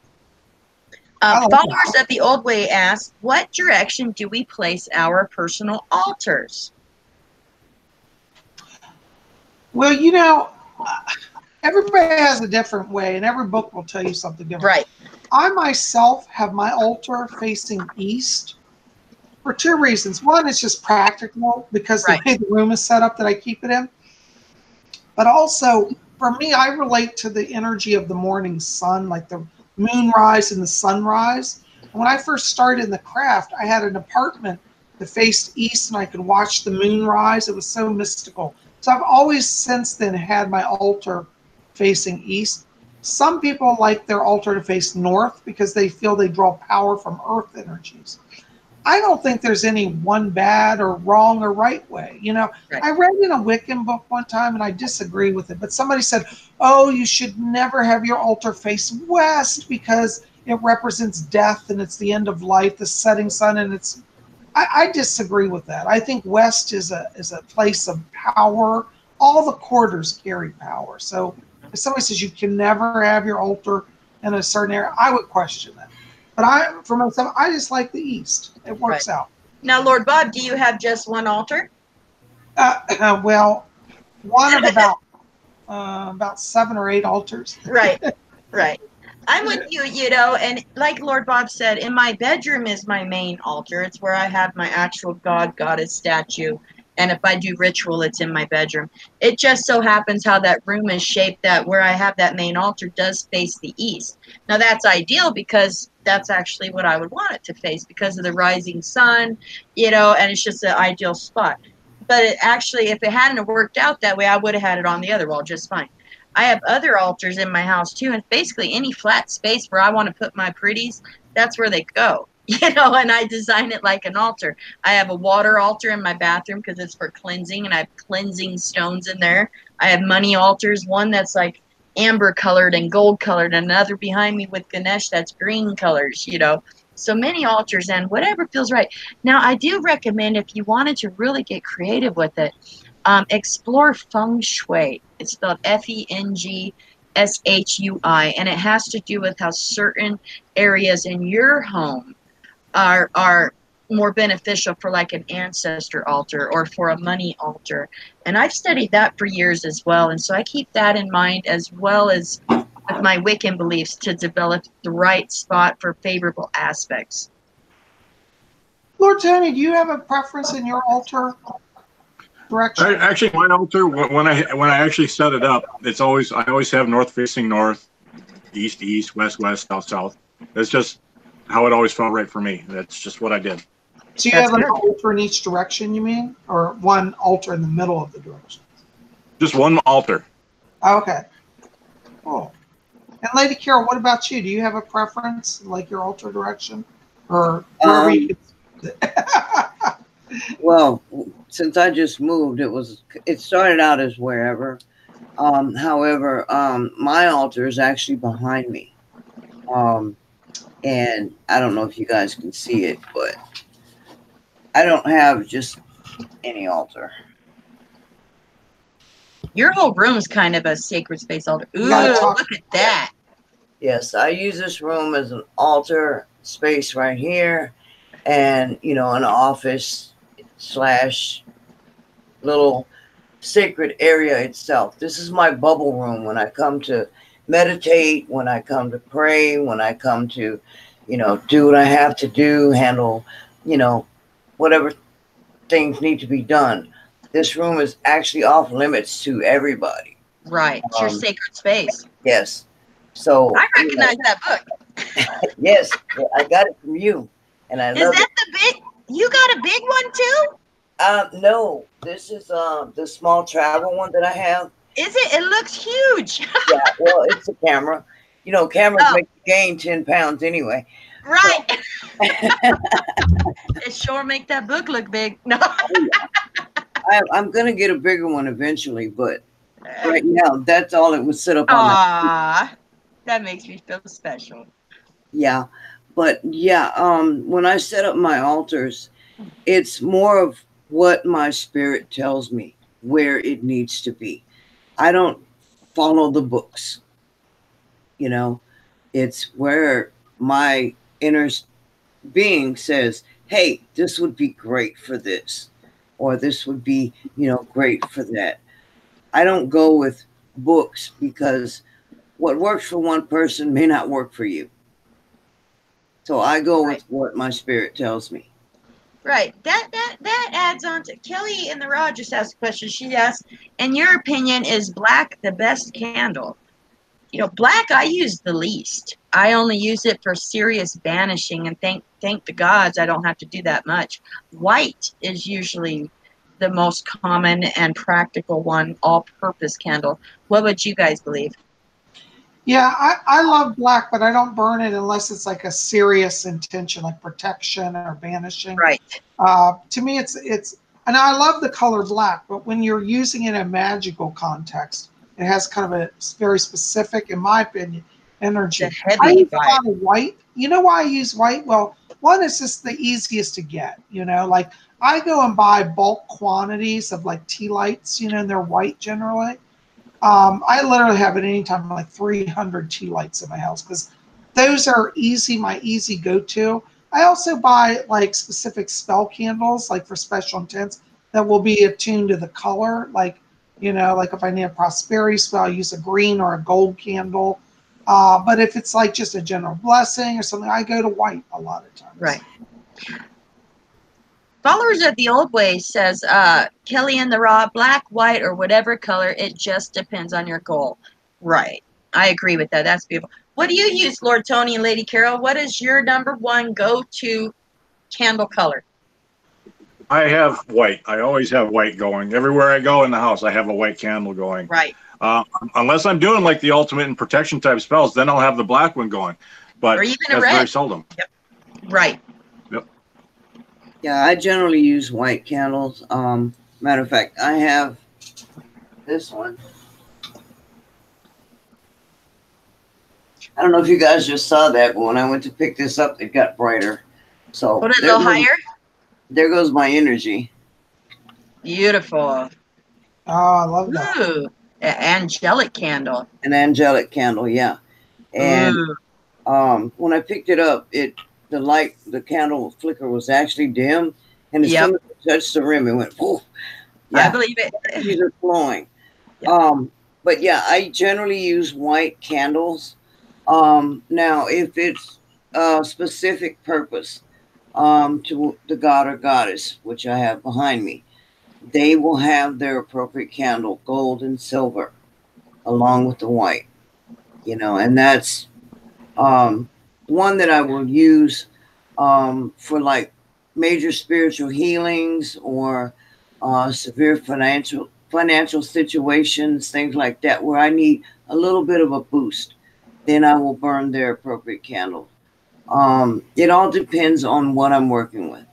Uh, oh, followers wow. of the old way ask, what direction do we place our personal altars? Well, you know, everybody has a different way, and every book will tell you something different. Right. I myself have my altar facing east for two reasons. One, it's just practical because right. the way the room is set up that I keep it in. But also, for me, I relate to the energy of the morning sun, like the moonrise and the sunrise. And when I first started in the craft, I had an apartment that faced east, and I could watch the moonrise. It was so mystical. So I've always since then had my altar facing east. Some people like their altar to face north because they feel they draw power from earth energies. I don't think there's any one bad or wrong or right way. You know, right. I read in a Wiccan book one time, and I disagree with it, but somebody said, oh, you should never have your altar face west because it represents death and it's the end of life, the setting sun, and it's, I, I disagree with that. I think west is a, is a place of power. All the quarters carry power. So if somebody says you can never have your altar in a certain area, I would question that. But I, for myself, I just like the east. It works right. out. Now, Lord Bob, do you have just one altar? Uh, uh, well, one of about uh, about seven or eight altars. Right, right. I'm with you, you know, and like Lord Bob said, in my bedroom is my main altar. It's where I have my actual god, goddess statue. And if I do ritual, it's in my bedroom. It just so happens how that room is shaped that where I have that main altar does face the east. Now, that's ideal because that's actually what I would want it to face because of the rising sun, you know, and it's just an ideal spot. But it actually, if it hadn't worked out that way, I would have had it on the other wall just fine. I have other altars in my house, too, and basically any flat space where I want to put my pretties, that's where they go. You know, and I design it like an altar. I have a water altar in my bathroom because it's for cleansing, and I have cleansing stones in there. I have money altars, one that's like amber colored and gold colored, and another behind me with Ganesh that's green colors, you know. So many altars and whatever feels right. Now, I do recommend if you wanted to really get creative with it, um, explore feng shui. It's spelled F E N G S H U I, and it has to do with how certain areas in your home Are, are more beneficial for like an ancestor altar or for a money altar. And I've studied that for years as well. And so I keep that in mind as well as with my Wiccan beliefs to develop the right spot for favorable aspects. Lord Tony, do you have a preference in your altar direction? I, actually, my altar, when I, when I actually set it up, it's always, I always have north facing north, east, east, west, west, south, south. It's just how it always felt right for me. That's just what I did. So you That's have an beautiful. altar in each direction, you mean? Or one altar in the middle of the direction? Just one altar. Okay. Cool. And Lady Carol, what about you? Do you have a preference, like your altar direction? Or wherever um, you Well, since I just moved, it was it started out as wherever. Um, however, um, my altar is actually behind me. Um And I don't know if you guys can see it, but I don't have just any altar. Your whole room is kind of a sacred space altar. Ooh, look at that. Yes, I use this room as an altar space right here. And, you know, an office slash little sacred area itself. This is my bubble room when I come to meditate, when I come to pray, when I come to, you know, do what I have to do, handle, you know, whatever things need to be done. This room is actually off limits to everybody. Right. It's um, your sacred space. Yes. So I recognize you know, that book. Yes. I got it from you. And I is love that it. the big, you got a big one too? Uh, no, this is uh, the small travel one that I have. Is it? It looks huge. Yeah, well, it's a camera. You know, cameras oh. make you gain ten pounds anyway. Right. So. It sure make that book look big. No. I, I'm going to get a bigger one eventually, but right now, that's all it was set up on. Aww, that makes me feel special. Yeah, but yeah, um, when I set up my altars, it's more of what my spirit tells me, where it needs to be. I don't follow the books. You know, it's where my inner being says, hey, this would be great for this, or this would be, you know, great for that. I don't go with books because what works for one person may not work for you. So I go with what my spirit tells me. Right. That that that adds on to Kelly in the Raw just asked a question. She asked, in your opinion, is black the best candle? You know, black I use the least. I only use it for serious banishing, and thank thank the gods I don't have to do that much. White is usually the most common and practical one, all-purpose candle. What would you guys believe? Yeah, I, I love black, but I don't burn it unless it's like a serious intention, like protection or banishing. Right. Uh, to me, it's, it's, and I love the color black, but when you're using it in a magical context, it has kind of a very specific, in my opinion, energy. I use a lot of white. You know why I use white? Well, one is just the easiest to get, you know, like I go and buy bulk quantities of like tea lights, you know, and they're white generally. Um, I literally have at any time like three hundred tea lights in my house because those are easy, my easy go-to. I also buy like specific spell candles, like for special intents that will be attuned to the color. Like, you know, like if I need a prosperity spell, I use a green or a gold candle. Uh, but if it's like just a general blessing or something, I go to white a lot of times. Right. Followers of the Old Way says, uh, Kelly in the Raw, black, white, or whatever color, it just depends on your goal. Right. I agree with that. That's beautiful. What do you use, Lord Tony and Lady Carol? What is your number one go-to candle color? I have white. I always have white going. Everywhere I go in the house, I have a white candle going. Right. Uh, unless I'm doing like the ultimate and protection type spells, then I'll have the black one going. But or even that's a red. Very seldom. Yep. Right. Yeah, I generally use white candles. Um, matter of fact, I have this one. I don't know if you guys just saw that, but when I went to pick this up, it got brighter. So put it a little higher. There goes my energy. Beautiful. Oh, I love that. Ooh, an angelic candle. An angelic candle, yeah. And Ooh. um, when I picked it up, it. The light, the candle flicker was actually dim, and as yep. soon as it touched the rim, it went poof. Yeah. I believe it. These are flowing. Yep. Um, but yeah, I generally use white candles. Um, now, if it's a specific purpose um, to the god or goddess, which I have behind me, they will have their appropriate candle, gold and silver, along with the white. You know, and that's. Um, One that I will use um, for like major spiritual healings or uh, severe financial financial situations, things like that, where I need a little bit of a boost, then I will burn their appropriate candle. Um, it all depends on what I'm working with.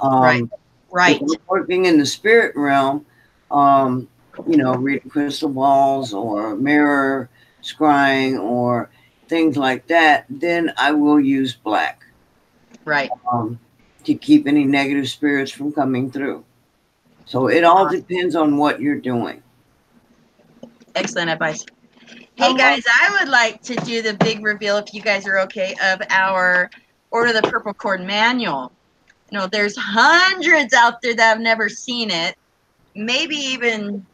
Um, right, right. If I'm working in the spirit realm, um, you know, reading crystal balls or mirror scrying or things like that, then I will use black. Right. Um, to keep any negative spirits from coming through. So it all depends on what you're doing. Excellent advice. Hey guys, I would like to do the big reveal, if you guys are okay, of our Order of the Purple Cord manual. You know, there's hundreds out there that have never seen it. Maybe even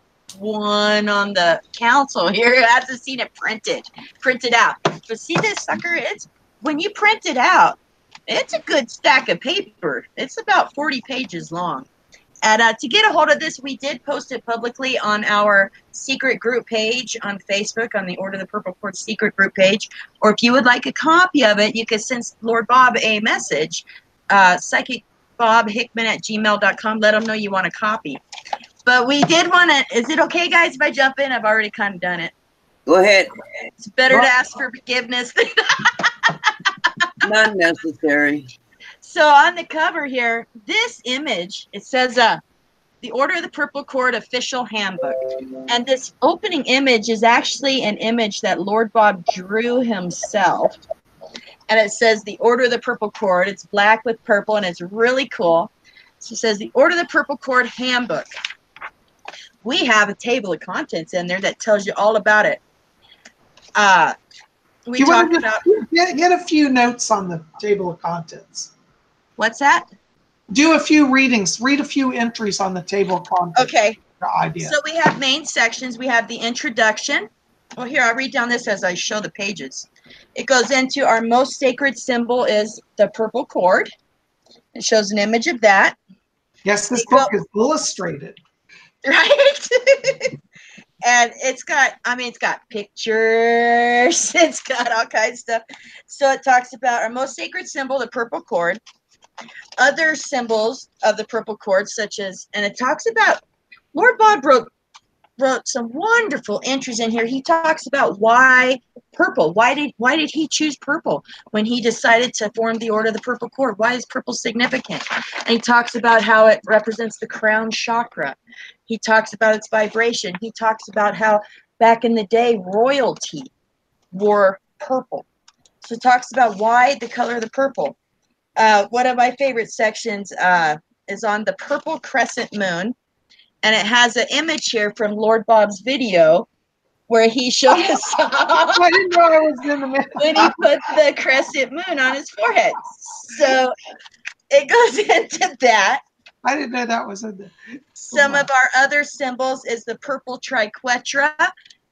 one on the council here hasn't seen it printed printed out, but see this sucker, it's when you print it out, it's a good stack of paper. It's about forty pages long. And uh, to get a hold of this, we did post it publicly on our secret group page on Facebook, on the Order of the Purple Cord secret group page. Or if you would like a copy of it, you could send Lord Bob a message, uh psychic bob hickman at gmail dot com. Let them know you want a copy. But we did want to, is it okay, guys, if I jump in? I've already kind of done it. Go ahead. It's better well, to ask for forgiveness than not necessary. So on the cover here, this image, it says uh, the Order of the Purple Cord Official Handbook. And this opening image is actually an image that Lord Bob drew himself. And it says the Order of the Purple Cord. It's black with purple, and it's really cool. So it says the Order of the Purple Cord Handbook. we have a table of contents in there that tells you all about it. Uh, we you talked about get, get a few notes on the table of contents. What's that? Do a few readings. Read a few entries on the table of contents. Okay. The idea. So we have main sections. We have the introduction. Well, here, I'll read down this as I show the pages. It goes into our most sacred symbol is the purple cord. It shows an image of that. Yes, this book is illustrated. Right? And it's got, I mean, it's got pictures. It's got all kinds of stuff. So it talks about our most sacred symbol, the purple cord. Other symbols of the purple cord, such as, and it talks about, Lord Bob wrote, wrote some wonderful entries in here. He talks about why purple. Why did why did he choose purple when he decided to form the Order of the Purple Cord? Why is purple significant? And he talks about how it represents the crown chakra. He talks about its vibration. He talks about how back in the day royalty wore purple. So it talks about why the color of the purple. Uh, one of my favorite sections uh, is on the purple crescent moon. And it has an image here from Lord Bob's video where he showed us I didn't know I was in the middle. When he put the crescent moon on his forehead. So it goes into that. I didn't know that was in there. Some oh of our other symbols is the purple triquetra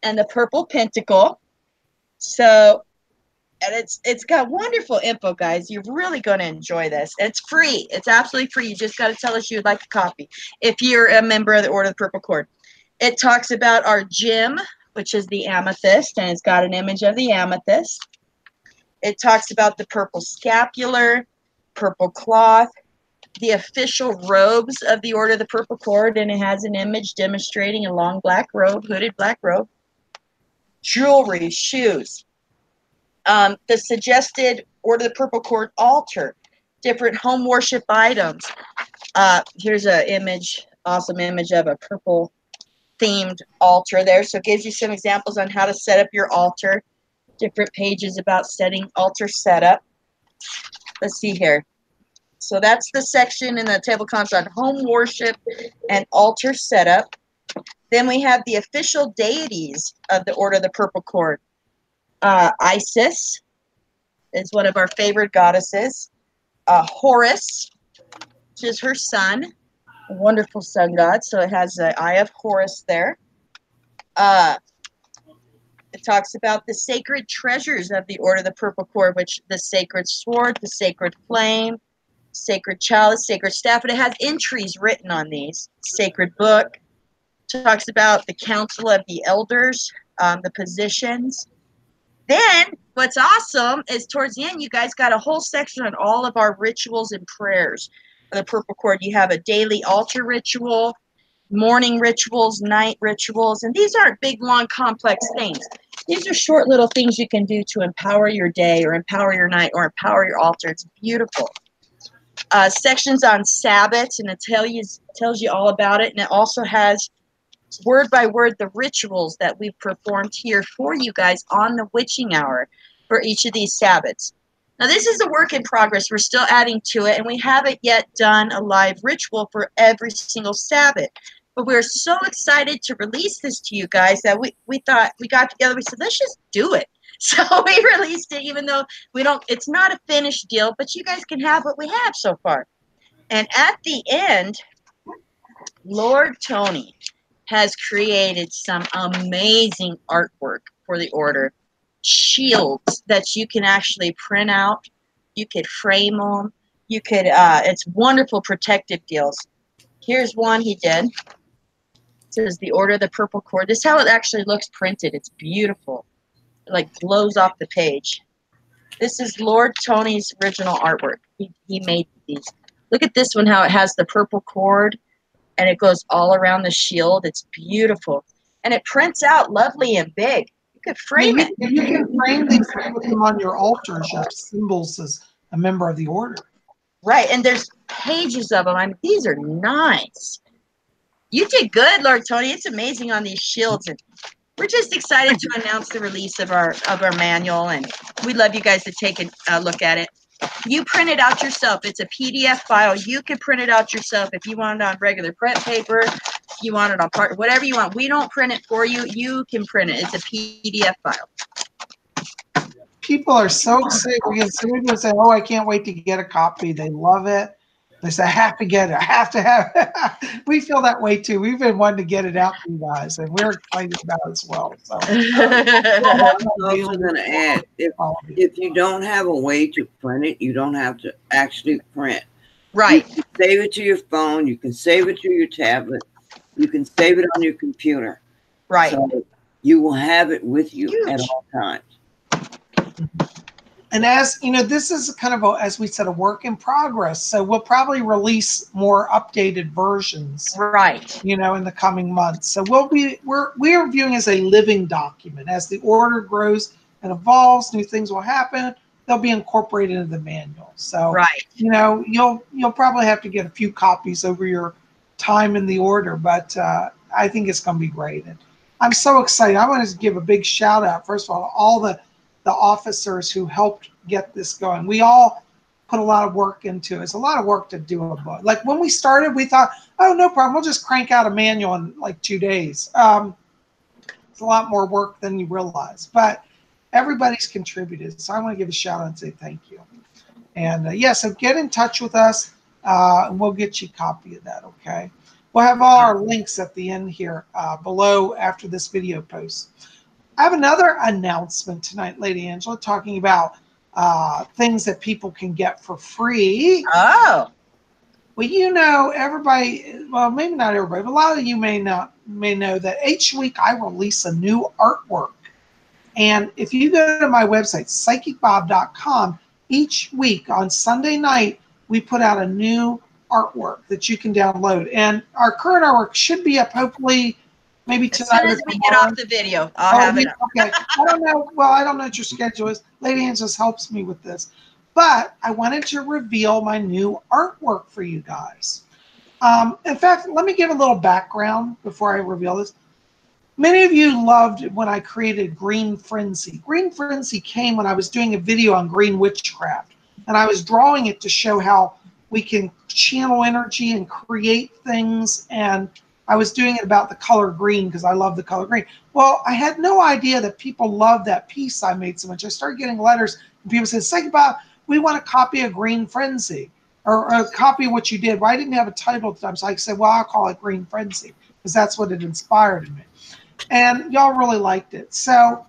and the purple pentacle. So, and it's it's got wonderful info, guys. You're really going to enjoy this. It's free. It's absolutely free. You just got to tell us you'd like a copy if you're a member of the Order of the Purple Cord. It talks about our gem, which is the amethyst, and it's got an image of the amethyst. It talks about the purple scapular, purple cloth, the official robes of the Order of the Purple Cord, and it has an image demonstrating a long black robe, hooded black robe, jewelry, shoes. Um, the suggested Order of the Purple Cord altar, different home worship items. Uh, here's an image, awesome image of a purple themed altar there. So it gives you some examples on how to set up your altar, different pages about setting altar setup. Let's see here. So that's the section in the table contents on home worship and altar setup. Then we have the official deities of the Order of the Purple Cord. Uh, Isis is one of our favorite goddesses. Uh, Horus, which is her son, a wonderful sun god. So it has the eye of Horus there. Uh, it talks about the sacred treasures of the Order of the Purple Cord, which the sacred sword, the sacred flame, sacred chalice, sacred staff. And it has entries written on these. Sacred book. It talks about the council of the elders, um, the positions. Then, what's awesome is towards the end, you guys got a whole section on all of our rituals and prayers for the Purple Cord. You have a daily altar ritual, morning rituals, night rituals, and these aren't big, long, complex things. These are short little things you can do to empower your day or empower your night or empower your altar. It's beautiful. Uh, sections on Sabbaths, and it tell you, tells you all about it, and it also has word by word the rituals that we've performed here for you guys on the witching hour for each of these Sabbaths. Now this is a work in progress. We're still adding to it, and we haven't yet done a live ritual for every single Sabbath. But we're so excited to release this to you guys that we, we thought we got together, we said, let's just do it. So we released it, even though we don't, it's not a finished deal, but you guys can have what we have so far. And at the end, Lord Tony has created some amazing artwork for the Order. Shields that you can actually print out. You could frame them. You could, uh, it's wonderful protective deals. Here's one he did. It says the Order of the Purple Cord. This is how it actually looks printed. It's beautiful. It like glows off the page. This is Lord Tony's original artwork. He, he made these. Look at this one, how it has the purple cord. And it goes all around the shield. It's beautiful. And it prints out lovely and big. You could frame you, it. You can frame these and put them on your altar as your symbols as a member of the Order. Right. And there's pages of them. I mean, these are nice. You did good, Lord Tony. It's amazing on these shields. And we're just excited to announce the release of our, of our manual. And we'd love you guys to take a uh, look at it. You print it out yourself. It's a P D F file. You can print it out yourself if you want it on regular print paper, You want it on part, whatever you want. We don't print it for you. You can print it. It's a P D F file. People are so sick because some people say, oh, I can't wait to get a copy. They love it. They say, I have to get it. I have to have it. We feel that way too. We've been wanting to get it out for you guys, and we're excited about it as well. So, well, I'm also going to add, if, if you don't have a way to print it, you don't have to actually print. Right. You can save it to your phone. You can save it to your tablet. You can save it on your computer. Right. So you will have it with you Huge. At all times. And as you know, this is kind of, a, as we said, a work in progress. So we'll probably release more updated versions. Right. You know, in the coming months. So we'll be, we're, we're viewing as a living document. As the order grows and evolves, new things will happen. They'll be incorporated into the manual. So, right. you know, you'll, you'll probably have to get a few copies over your time in the order, but uh, I think it's going to be great. And I'm so excited. I want to give a big shout out, first of all, to all the, the officers who helped get this going. We all put a lot of work into it. It's a lot of work to do a book. Like when we started, we thought, oh, no problem. We'll just crank out a manual in like two days. Um, it's a lot more work than you realize, but everybody's contributed. So I want to give a shout out and say thank you. And uh, yeah, so get in touch with us. Uh, and we'll get you a copy of that, okay? We'll have all our links at the end here uh, below after this video post. I have another announcement tonight, Lady Angela, talking about uh, things that people can get for free. Oh. Well, you know, everybody, well, maybe not everybody, but a lot of you may not may know that each week I release a new artwork. And if you go to my website, psychic bob dot com, each week on Sunday night, we put out a new artwork that you can download, and our current artwork should be up hopefully maybe tonight. As soon as we get off the video, I'll oh, have it up. Okay. I don't know. Well, I don't know what your schedule is. Lady Angela helps me with this, but I wanted to reveal my new artwork for you guys. Um, in fact, let me give a little background before I reveal this. Many of you loved when I created Green Frenzy. Green Frenzy came when I was doing a video on green witchcraft. And I was drawing it to show how we can channel energy and create things. And I was doing it about the color green because I love the color green. Well, I had no idea that people loved that piece I made so much. I started getting letters and people said, Psychic Bob, we want a copy of Green Frenzy or a copy of what you did. Well, I didn't have a title at the time. So I said, well, I'll call it Green Frenzy because that's what it inspired in me. And y'all really liked it. So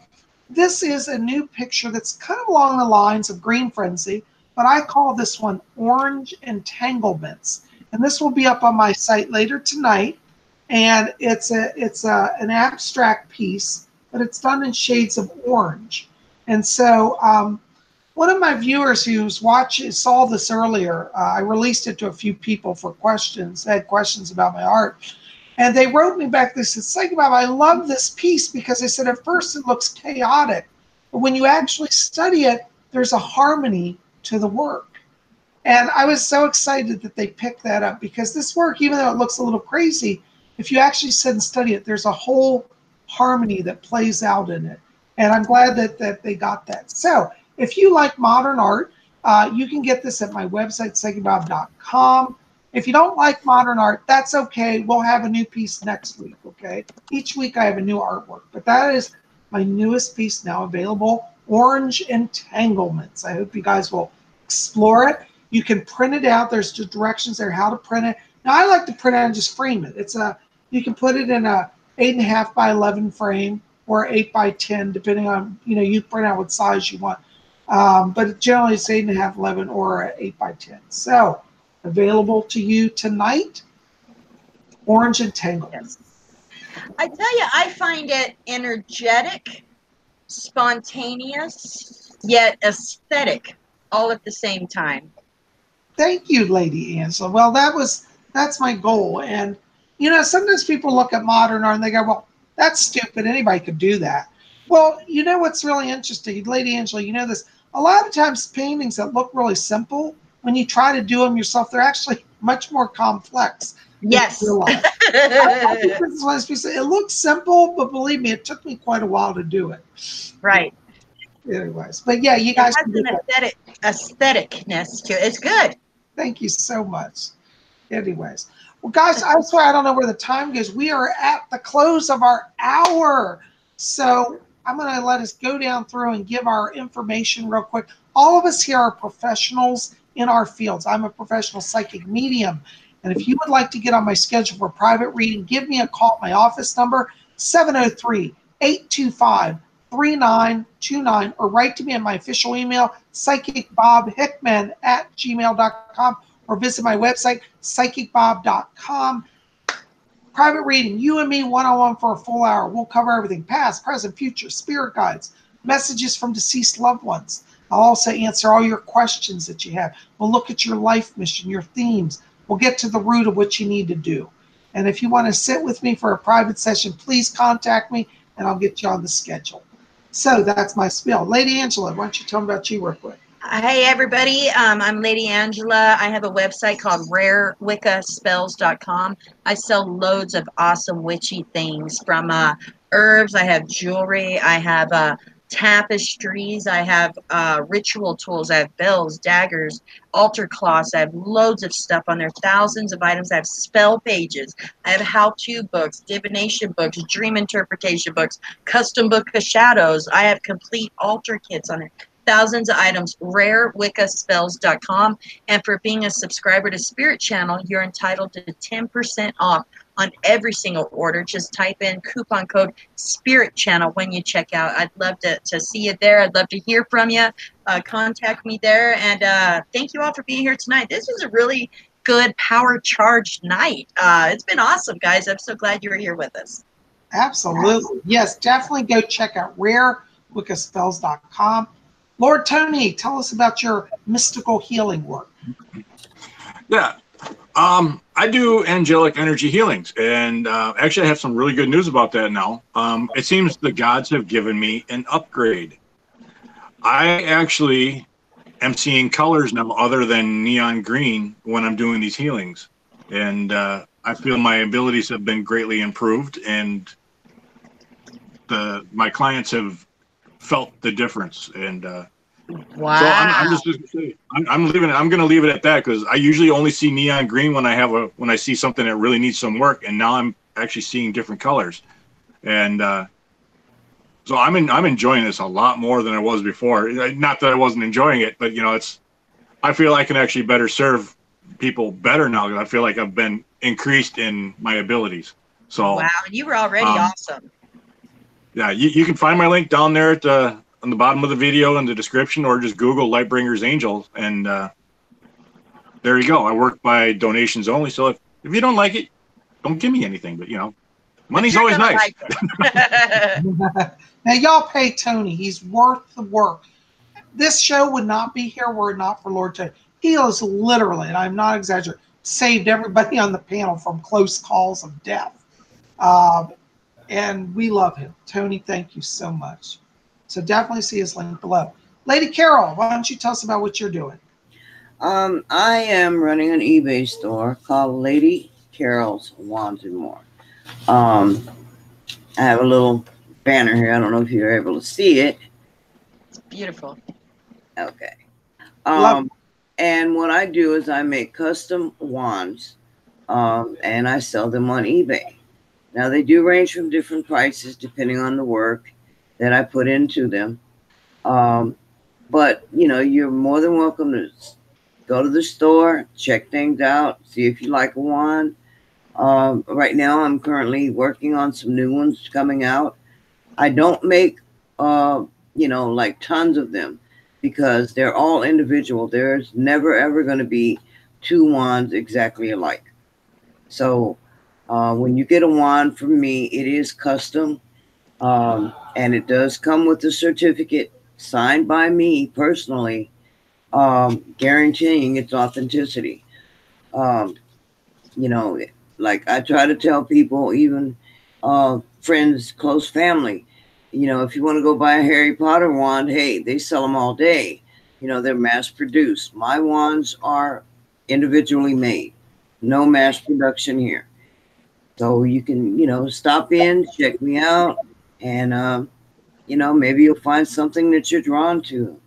this is a new picture that's kind of along the lines of Green Frenzy. But I call this one Orange Entanglements. And this will be up on my site later tonight. And it's a it's a, an abstract piece, but it's done in shades of orange. And so um, one of my viewers who's watched, saw this earlier, uh, I released it to a few people for questions, they had questions about my art. And they wrote me back, they said, Psychic Bob, I love this piece because they said at first it looks chaotic. But when you actually study it, there's a harmony to the work. And I was so excited that they picked that up because this work, even though it looks a little crazy, if you actually sit and study it, there's a whole harmony that plays out in it. And I'm glad that, that they got that. So if you like modern art, uh, you can get this at my website, psychic bob dot com. If you don't like modern art, that's okay. We'll have a new piece next week, okay? Each week I have a new artwork, but that is my newest piece now available, Orange Entanglements. I hope you guys will explore it. You can print it out. There's the directions there how to print it. Now I like to print it and just frame it. It's a you can put it in a eight and a half by eleven frame or eight by ten, depending on you know you print out what size you want. Um, but generally it's eight and a half, eleven, or eight by ten. So available to you tonight. Orange Entanglements. I tell you, I find it energetic, spontaneous, yet aesthetic. All at the same time. Thank you, Lady Angela. Well, that was that's my goal. And you know, sometimes people look at modern art and they go, "Well, that's stupid. Anybody could do that." Well, you know what's really interesting, Lady Angela. You know this. A lot of times, paintings that look really simple, when you try to do them yourself, they're actually much more complex. Yes. It looks simple, but believe me, it took me quite a while to do it. Right. Anyways, but yeah, you guys. It has an aesthetic, aestheticness to it. It's good. Thank you so much. Anyways, Well, guys, I swear I don't know where the time goes. We are at the close of our hour. So I'm going to let us go down through and give our information real quick. All of us here are professionals in our fields. I'm a professional psychic medium. And if you would like to get on my schedule for private reading, give me a call at my office number, seven oh three, eight two five, three nine two nine, or write to me on my official email, psychic bob hickman at gmail dot com. Or visit my website, psychic bob dot com. Private reading, you and me one-on-one for a full hour. We'll cover everything, past, present, future, spirit guides, messages from deceased loved ones. I'll also answer all your questions that you have. We'll look at your life mission, your themes. We'll get to the root of what you need to do. And if you want to sit with me for a private session, please contact me, and I'll get you on the schedule. So that's my spiel. Lady Angela, why don't you tell me about you real quick? Hey everybody, um, I'm Lady Angela. I have a website called rare wicca spells dot com. I sell loads of awesome witchy things, from uh, herbs, I have jewelry, I have uh, tapestries, I have uh, ritual tools, I have bells, daggers, altar cloths, I have loads of stuff on there, thousands of items. I have spell pages, I have how-to books, divination books, dream interpretation books, custom Book of Shadows, I have complete altar kits on there. Thousands of items, rare wicca spells dot com. And for being a subscriber to Spirit Channel, you're entitled to ten percent off on every single order. Just type in coupon code Spirit Channel when you check out. I'd love to, to see you there. I'd love to hear from you. Uh, contact me there. And uh, thank you all for being here tonight. This was a really good power-charged night. Uh, it's been awesome, guys. I'm so glad you were here with us. Absolutely. Yes, definitely go check out rare wicca spells dot com. Lord Tony, tell us about your mystical healing work. Yeah, um, I do angelic energy healings, and uh, actually I have some really good news about that now. Um, it seems the gods have given me an upgrade. I actually am seeing colors now other than neon green when I'm doing these healings, and uh, I feel my abilities have been greatly improved, and the my clients have felt the difference. And uh wow. So I'm, I'm just I'm, I'm leaving it I'm gonna leave it at that, because I usually only see neon green when I have a when I see something that really needs some work, and now I'm actually seeing different colors. And uh so I'm in I'm enjoying this a lot more than I was before. Not that I wasn't enjoying it, but you know, it's I feel I can actually better serve people better now, because I feel like I've been increased in my abilities. So wow, you were already um, awesome. Yeah, you, you can find my link down there at the, on the bottom of the video in the description, or just Google Lightbringers Angels, and uh, there you go. I work by donations only, so if, if you don't like it, don't give me anything, but, you know, money's always nice. Like now, y'all pay Tony. He's worth the work. This show would not be here were it not for Lord Tony. He has literally, and I'm not exaggerating, saved everybody on the panel from close calls of death. Um, And we love him. Tony, thank you so much. So definitely see his link below. Lady Carol, why don't you tell us about what you're doing? Um, I am running an eBay store called Lady Carol's Wands and More. Um, I have a little banner here. I don't know if you're able to see it. It's beautiful. Okay. Um, and what I do is I make custom wands, um, and I sell them on eBay. Now, they do range from different prices depending on the work that I put into them. Um, but, you know, you're more than welcome to go to the store, check things out, see if you like a wand. Um, right now, I'm currently working on some new ones coming out. I don't make, uh, you know, like tons of them, because they're all individual. There's never, ever going to be two wands exactly alike. So... Uh, when you get a wand from me, it is custom, um, and it does come with a certificate signed by me personally, um, guaranteeing its authenticity. Um, you know, like I try to tell people, even uh, friends, close family, you know, if you want to go buy a Harry Potter wand, hey, they sell them all day. You know, they're mass produced. My wands are individually made. No mass production here. So you can, you know, stop in, check me out, and, um, you know, maybe you'll find something that you're drawn to.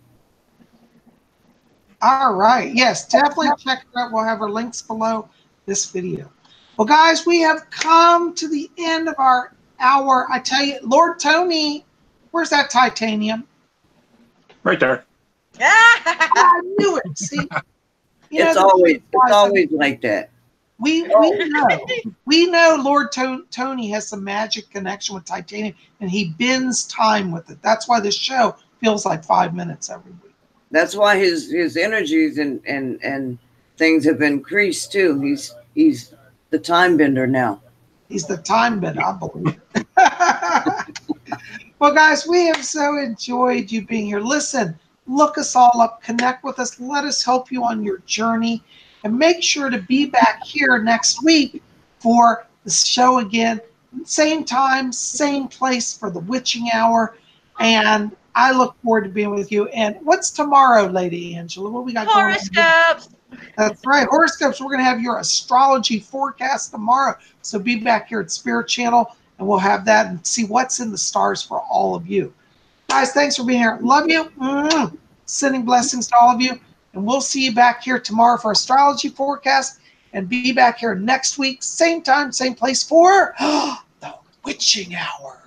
All right. Yes, definitely check it out. We'll have our links below this video. Well, guys, we have come to the end of our hour. I tell you, Lord Tony, where's that titanium? Right there. I knew it. See, you it's know, always it's always like that. We we know we know Lord to Tony has some magic connection with titanium, and he bends time with it. That's why this show feels like five minutes every week. That's why his his energies and and and things have increased too. He's he's the time bender now. He's the time bender, I believe. Well, guys, we have so enjoyed you being here. Listen, look us all up, connect with us, let us help you on your journey, and make sure to be back here next week for the show again. Same time, same place for the witching hour, and I look forward to being with you. And what's tomorrow, Lady Angela? What we got going on? Horoscopes. That's right, horoscopes. We're going to have your astrology forecast tomorrow, so be back here at Spirit Channel, and we'll have that and see what's in the stars for all of you. Guys, thanks for being here. Love you. Mm-hmm. Sending blessings to all of you. And we'll see you back here tomorrow for astrology forecast. And be back here next week, same time, same place for the witching hour.